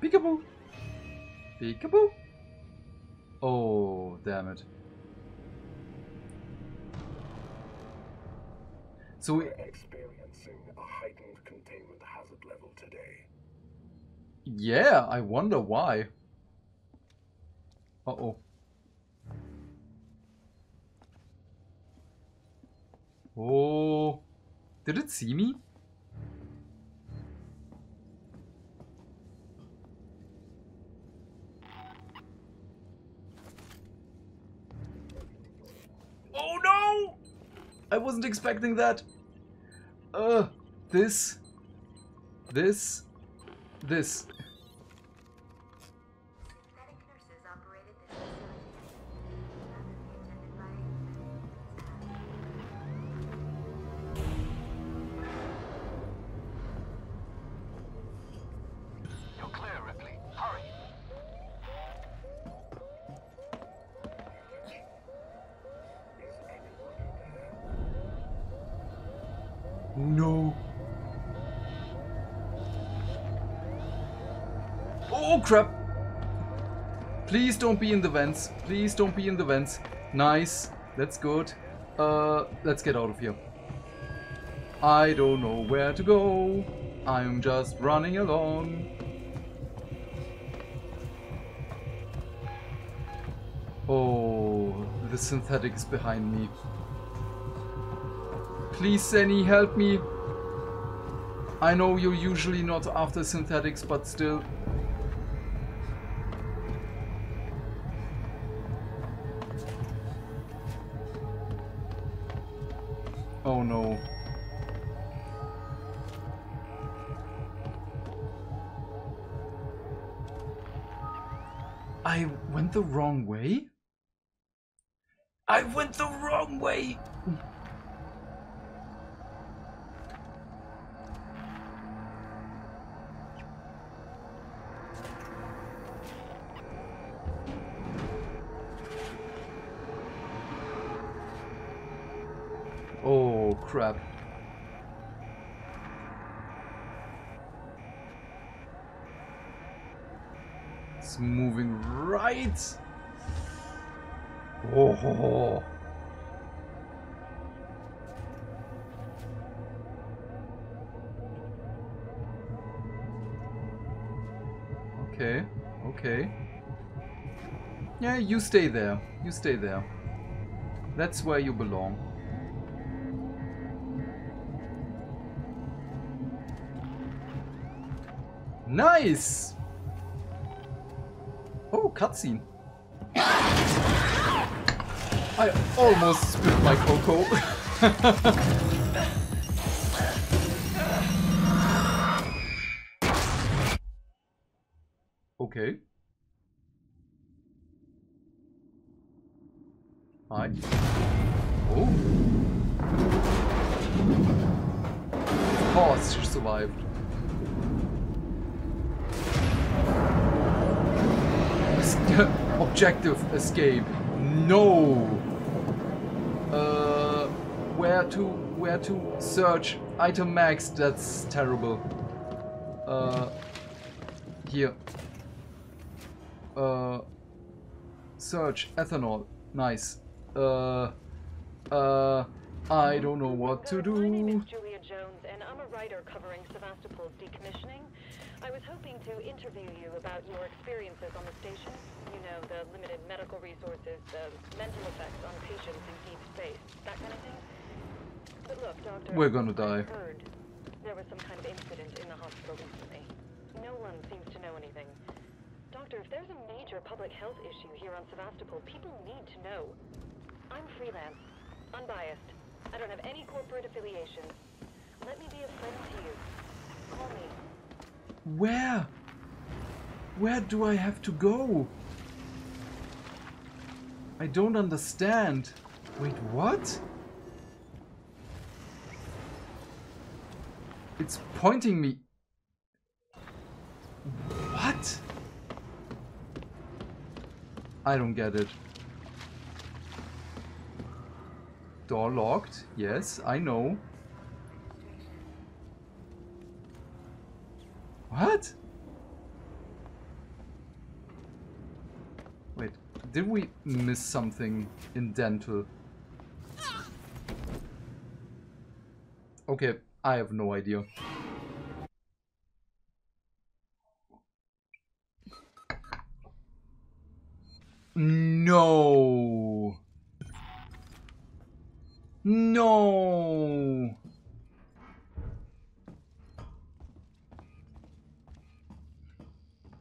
Peekaboo! Peekaboo! Oh, damn it. So we're experiencing a heightened containment hazard level today. Yeah, I wonder why. Uh-oh. Oh. Did it see me? I wasn't expecting that. This. No. Oh, crap. Please don't be in the vents. Please don't be in the vents. Nice. That's good. Let's get out of here. I don't know where to go. I'm just running along. Oh, the synthetic is behind me. Please, Sani, help me. I know you're usually not after synthetics, but still. Oh no. I went the wrong way? I went the wrong way! Oh, crap. It's moving right. Oh. Okay, okay. Yeah, you stay there. You stay there. That's where you belong. Nice! Oh, cutscene. I almost spit my cocoa. Okay. Hi. Oh. Oh, she survived. Objective escape. No. Where to search? Item max. That's terrible. Here. Search ethanol. Nice. I don't know what to do. My name is Julia Jones, and I'm a writer covering Sevastopol's decommissioning. I was hoping to interview you about your experiences on the station. You know, the limited medical resources, the mental effects on patients in deep space, that kind of thing. But look, Doctor, we're gonna die. I heard there was some kind of incident in the hospital recently. No one seems to know anything. Doctor, if there's a major public health issue here on Sevastopol, people need to know. I'm freelance, unbiased. I don't have any corporate affiliation. Let me be a friend to you. Call me. Where? Where do I have to go? I don't understand. Wait, what? It's pointing me. What? I don't get it. Door locked. Yes, I know. What? Wait, did we miss something in dental? Okay, I have no idea. No. No.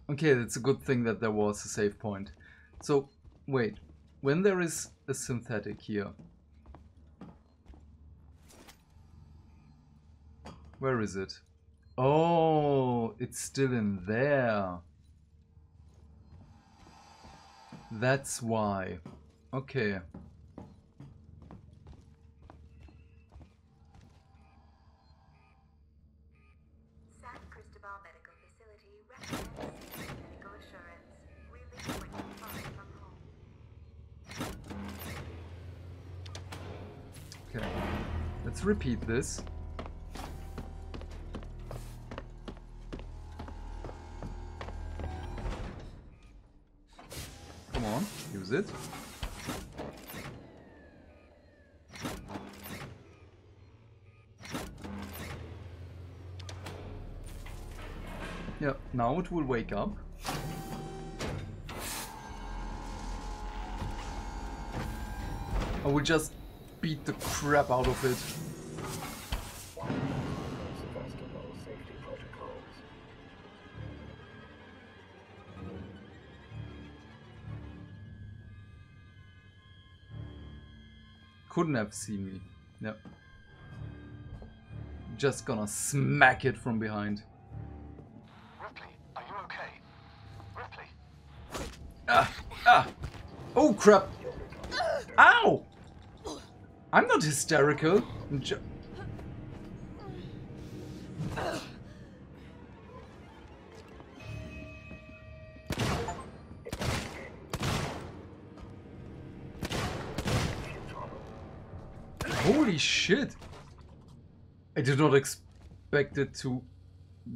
Okay, that's a good thing that there was a save point. So, wait. When there is a synthetic here... Where is it? Oh, it's still in there. That's why. Okay. Okay, let's repeat this. Come on, use it. Yeah, now it will wake up. I will just beat the crap out of it. Couldn't have seen me. Yep. Just gonna smack it from behind. Ripley, are you okay? Ripley. Oh crap! Ow! I'm not hysterical. I'm Holy shit! I did not expect it to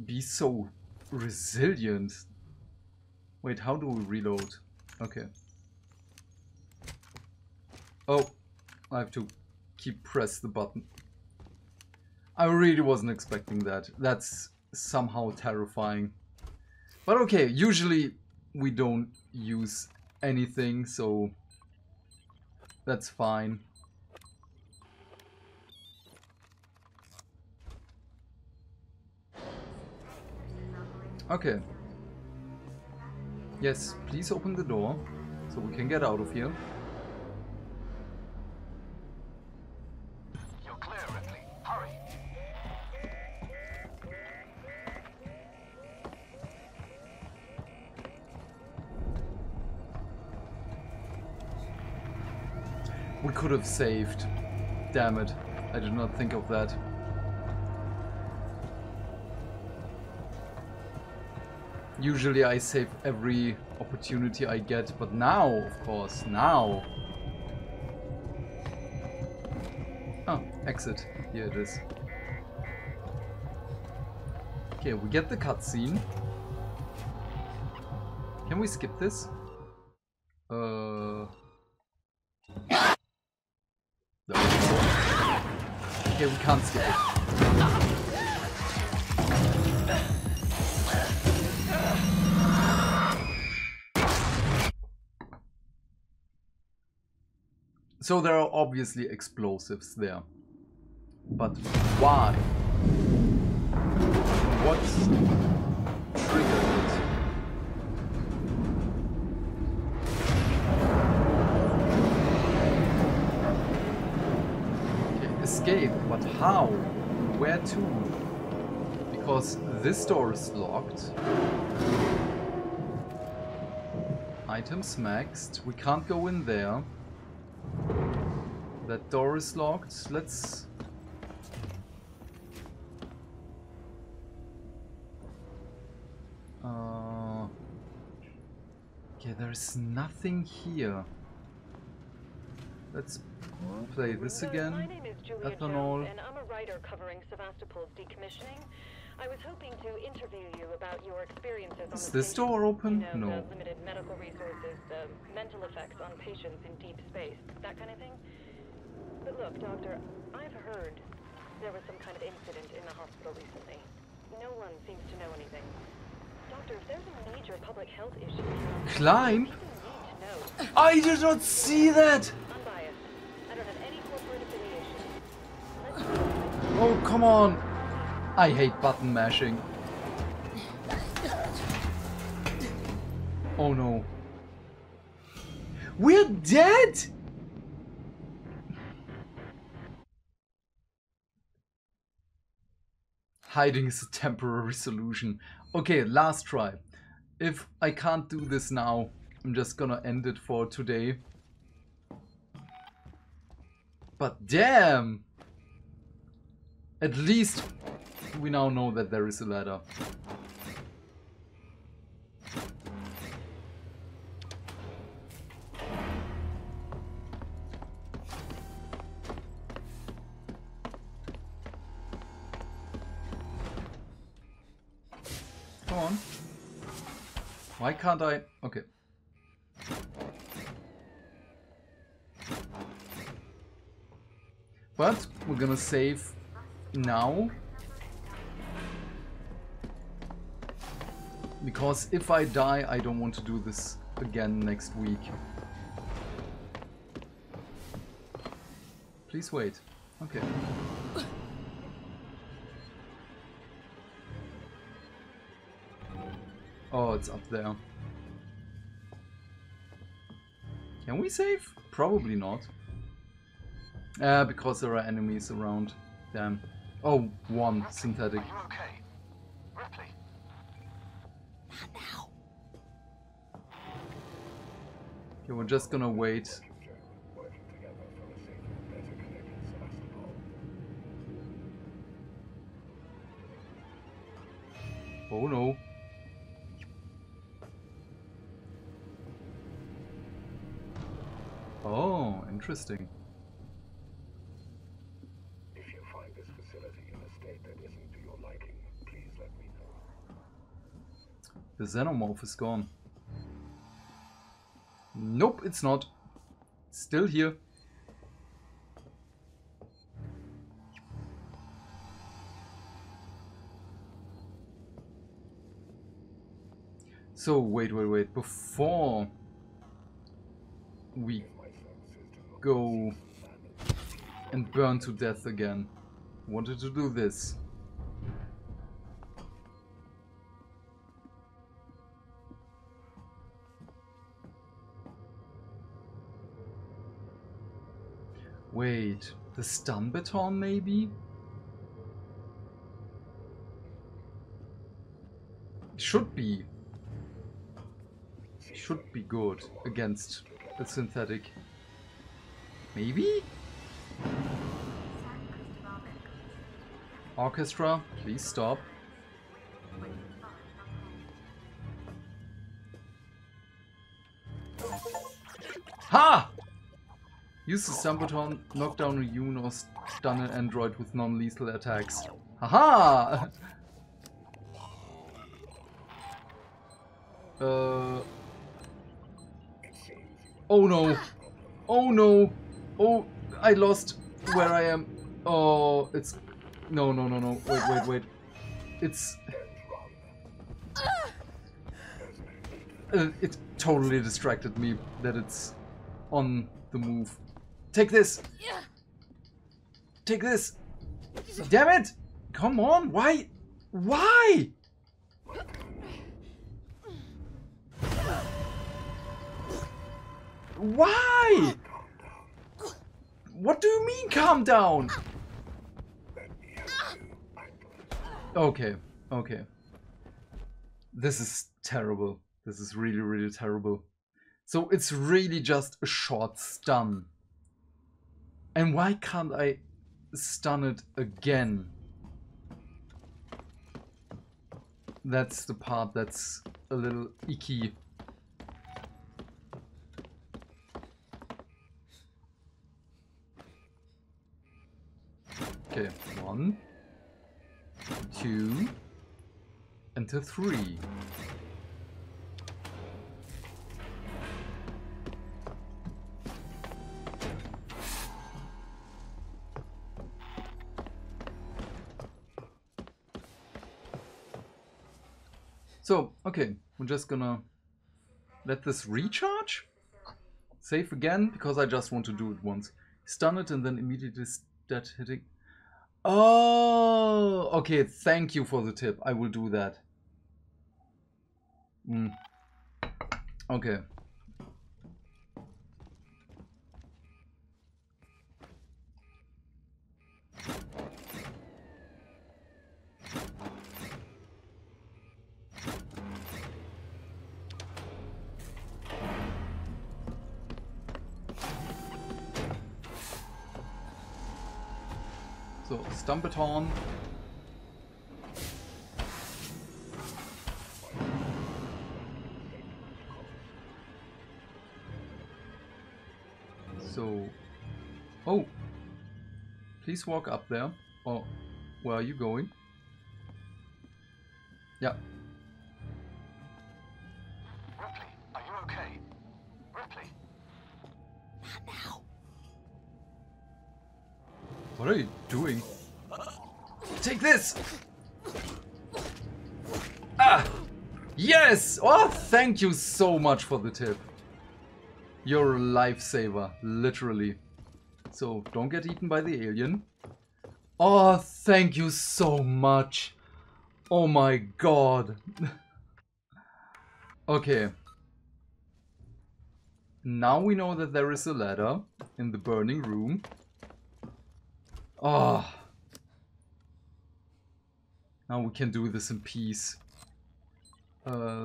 be so resilient. Wait, how do we reload? Okay. Oh, I have to keep press the button. I really wasn't expecting that. That's somehow terrifying. But okay, usually we don't use anything, so that's fine. Okay. Yes, please open the door so we can get out of here. We could have saved. Damn it. I did not think of that. Usually I save every opportunity I get, but now, of course, now. Oh, exit. Here it is. Okay, we get the cutscene. Can we skip this? Okay, we can't skip it. So there are obviously explosives there. But why? What triggered it? Okay, escape. But how? Where to? Because this door is locked. Items maxed. We can't go in there. That door is locked. Let's... Okay, there's nothing here. Let's play this again. My name is Julia Jones, and I'm a writer covering Sevastopol's decommissioning. I was hoping to interview you about your experiences on the station. Is this door open? You know, no. The limited medical resources, the mental effects on patients in deep space, that kind of thing. But look, Doctor, I've heard there was some kind of incident in the hospital recently. No one seems to know anything. Doctor, if there's a major public health issue... Climb? I did not see that! I'm biased. I don't have any corporate affiliation. Oh, come on! I hate button mashing. Oh no. We're dead?! Hiding is a temporary solution. Okay, last try. If I can't do this now, I'm just gonna end it for today. But damn! At least we now know that there is a ladder. Come on. Why can't I? Okay. But we're gonna save now, because if I die, I don't want to do this again next week. Please wait. Okay. Oh, it's up there. Can we save? Probably not. Because there are enemies around. Damn. Oh, one Ripley, synthetic. Are you okay? Ripley. Not now. Okay, we're just gonna wait. Oh no. Oh, interesting. If you find this facility in a state that isn't to your liking, please let me know. The Xenomorph is gone. Nope, it's not. Still here. So, wait. Before we go and burn to death again, wanted to do this. Wait, the stun baton maybe? It should be good against a synthetic. Maybe? Orchestra, please stop. Ha! Use the stun baton, knock down a human or stun an android with non-lethal attacks. Haha! Oh no! Oh no! Oh, I lost where I am. Oh, it's... No. Wait. It's... it totally distracted me that it's on the move. Take this! Take this! Damn it! Come on, why? Why? Why? What do you mean, calm down? Okay. This is terrible. This is really, really terrible. So it's really just a short stun. And why can't I stun it again? That's the part that's a little icky. Okay, 1, 2, and 3. So, okay, we're just gonna let this recharge. Save again, because I just want to do it once. Stun it and then immediately start hitting. Oh, okay, thank you for the tip. I will do that. Okay. So, stun baton. So, oh, please walk up there. Oh, where are you going? Yeah. Ripley, are you okay? Ripley. Not now. What are you doing? Take this! Ah! Yes! Oh, thank you so much for the tip. You're a lifesaver, literally. So, don't get eaten by the alien. Oh, thank you so much. Oh my god. Okay. Now we know that there is a ladder in the burning room. Oh. Now we can do this in peace.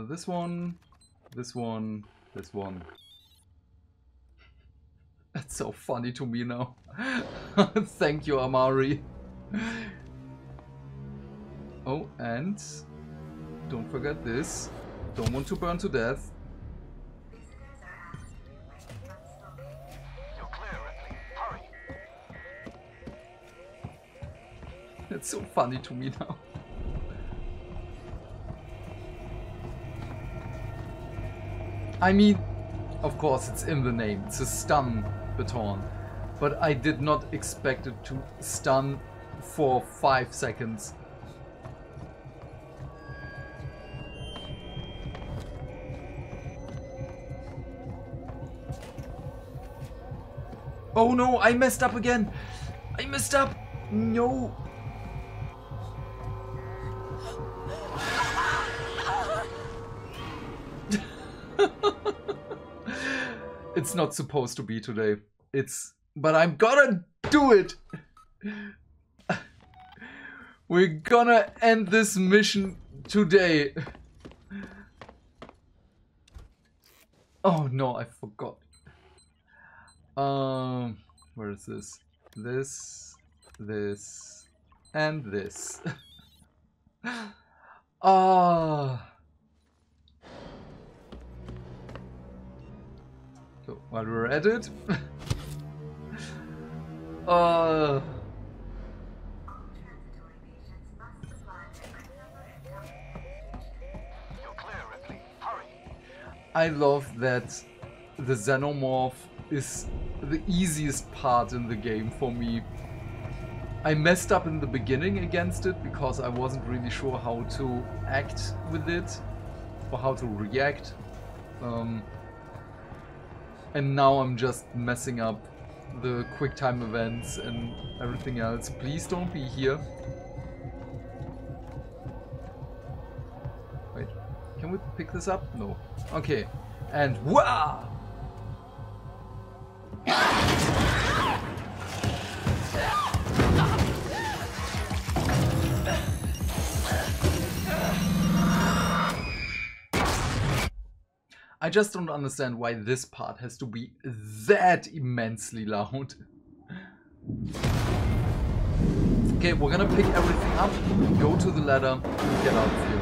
This one, this one, this one. That's so funny to me now. Thank you, Amari. Oh, and don't forget this. Don't want to burn to death. You're clear, Ripley. Hurry. That's so funny to me now. I mean, of course it's in the name. It's a stun baton. But I did not expect it to stun for 5 seconds. Oh no, I messed up again! I messed up! No! It's not supposed to be today. It's... but I'm gonna do it! We're gonna end this mission today! Oh no, I forgot. Where is this? This, this, and this. Ah. So while we're at it, I love that the Xenomorph is the easiest part in the game for me. I messed up in the beginning against it because I wasn't really sure how to act with it or how to react, and now I'm just messing up the quick time events and everything else. Please don't be here. Wait, can we pick this up? No. Okay, and wow! I just don't understand why this part has to be that immensely loud. Okay, we're gonna pick everything up, go to the ladder, and get out of here.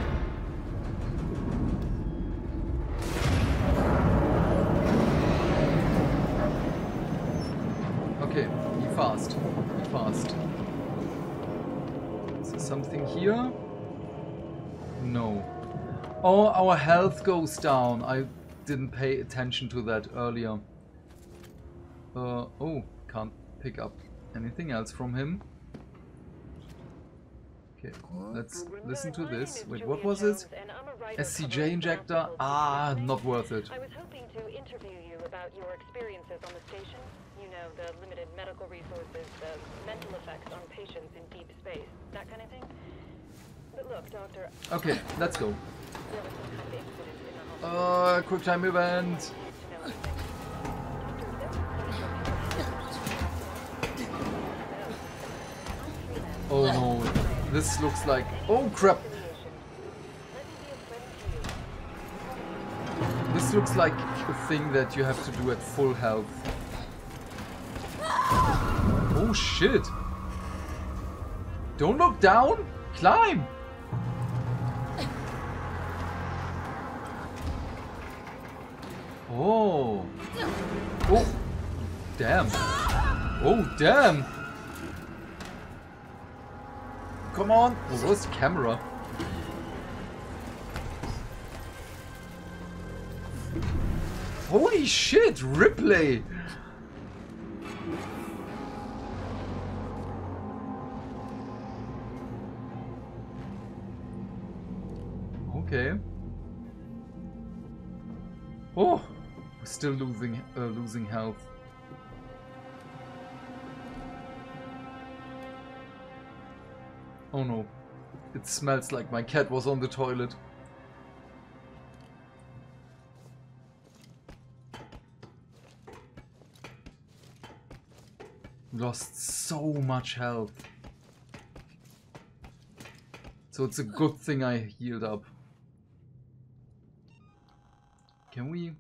Okay, be fast, be fast. Is there something here? No. Oh, our health goes down. I didn't pay attention to that earlier. Oh, can't pick up anything else from him. Okay, let's listen to this. Wait, what was it? SCJ injector? Ah, not worth it. I was hoping to interview you about your experiences on the station. You know, the limited medical resources, the mental effects on patients in deep space, that kind of thing. But look, Doctor... Okay, let's go. Quick time event. Oh no, this looks like... Oh crap! This looks like a thing that you have to do at full health. Oh shit! Don't look down! Climb! Oh. Oh. Damn. Oh, damn. Come on. Oh, where's the camera? Holy shit, Ripley. Oh, we're still losing health. Oh no, it smells like my cat was on the toilet. Lost so much health. So it's a good thing I healed up. Can we...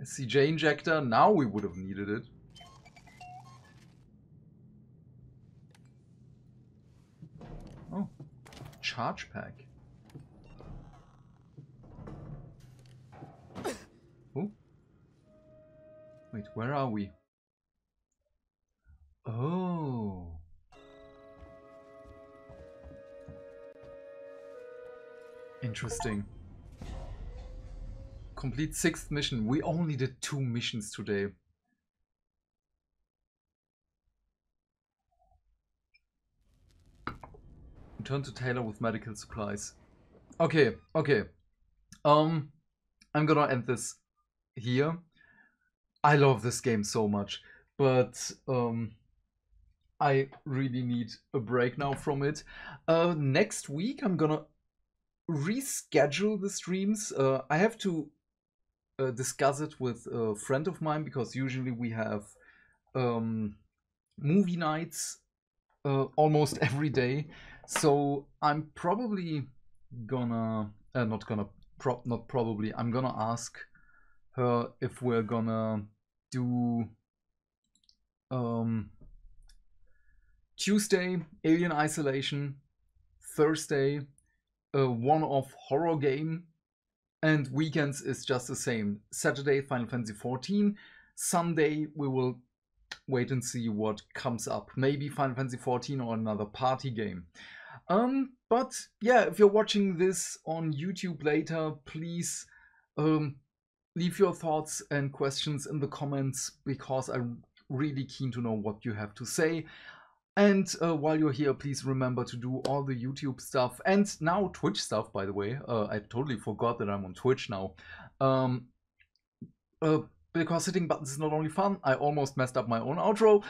a CJ injector? Now we would have needed it. Oh. Charge pack. Oh. Wait, where are we? Oh. Interesting. Complete 6th mission. We only did 2 missions today. Return to Taylor with medical supplies. Okay, okay. I'm gonna end this here. I love this game so much, but I really need a break now from it. Next week I'm gonna reschedule the streams. I have to discuss it with a friend of mine, because usually we have movie nights almost every day. So I'm probably gonna, I'm gonna ask her if we're gonna do Tuesday, Alien Isolation, Thursday, a one-off horror game, and weekends is just the same. Saturday, Final Fantasy XIV, Sunday, we will wait and see what comes up. Maybe Final Fantasy XIV or another party game. But yeah, if you're watching this on YouTube later, please leave your thoughts and questions in the comments, because I'm really keen to know what you have to say. And while you're here, please remember to do all the YouTube stuff and now Twitch stuff, by the way. I totally forgot that I'm on Twitch now. Because hitting buttons is not only fun, I almost messed up my own outro.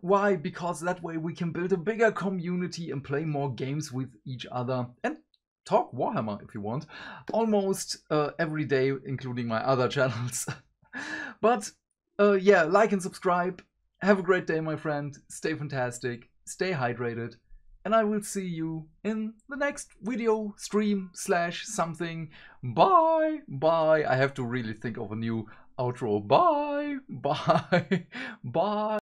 Why? Because that way we can build a bigger community and play more games with each other and talk Warhammer if you want. Almost every day, including my other channels. But yeah, like and subscribe. Have a great day, my friend. Stay fantastic, stay hydrated, and I will see you in the next video, stream, / something. Bye, bye. I have to really think of a new outro. Bye, bye, bye.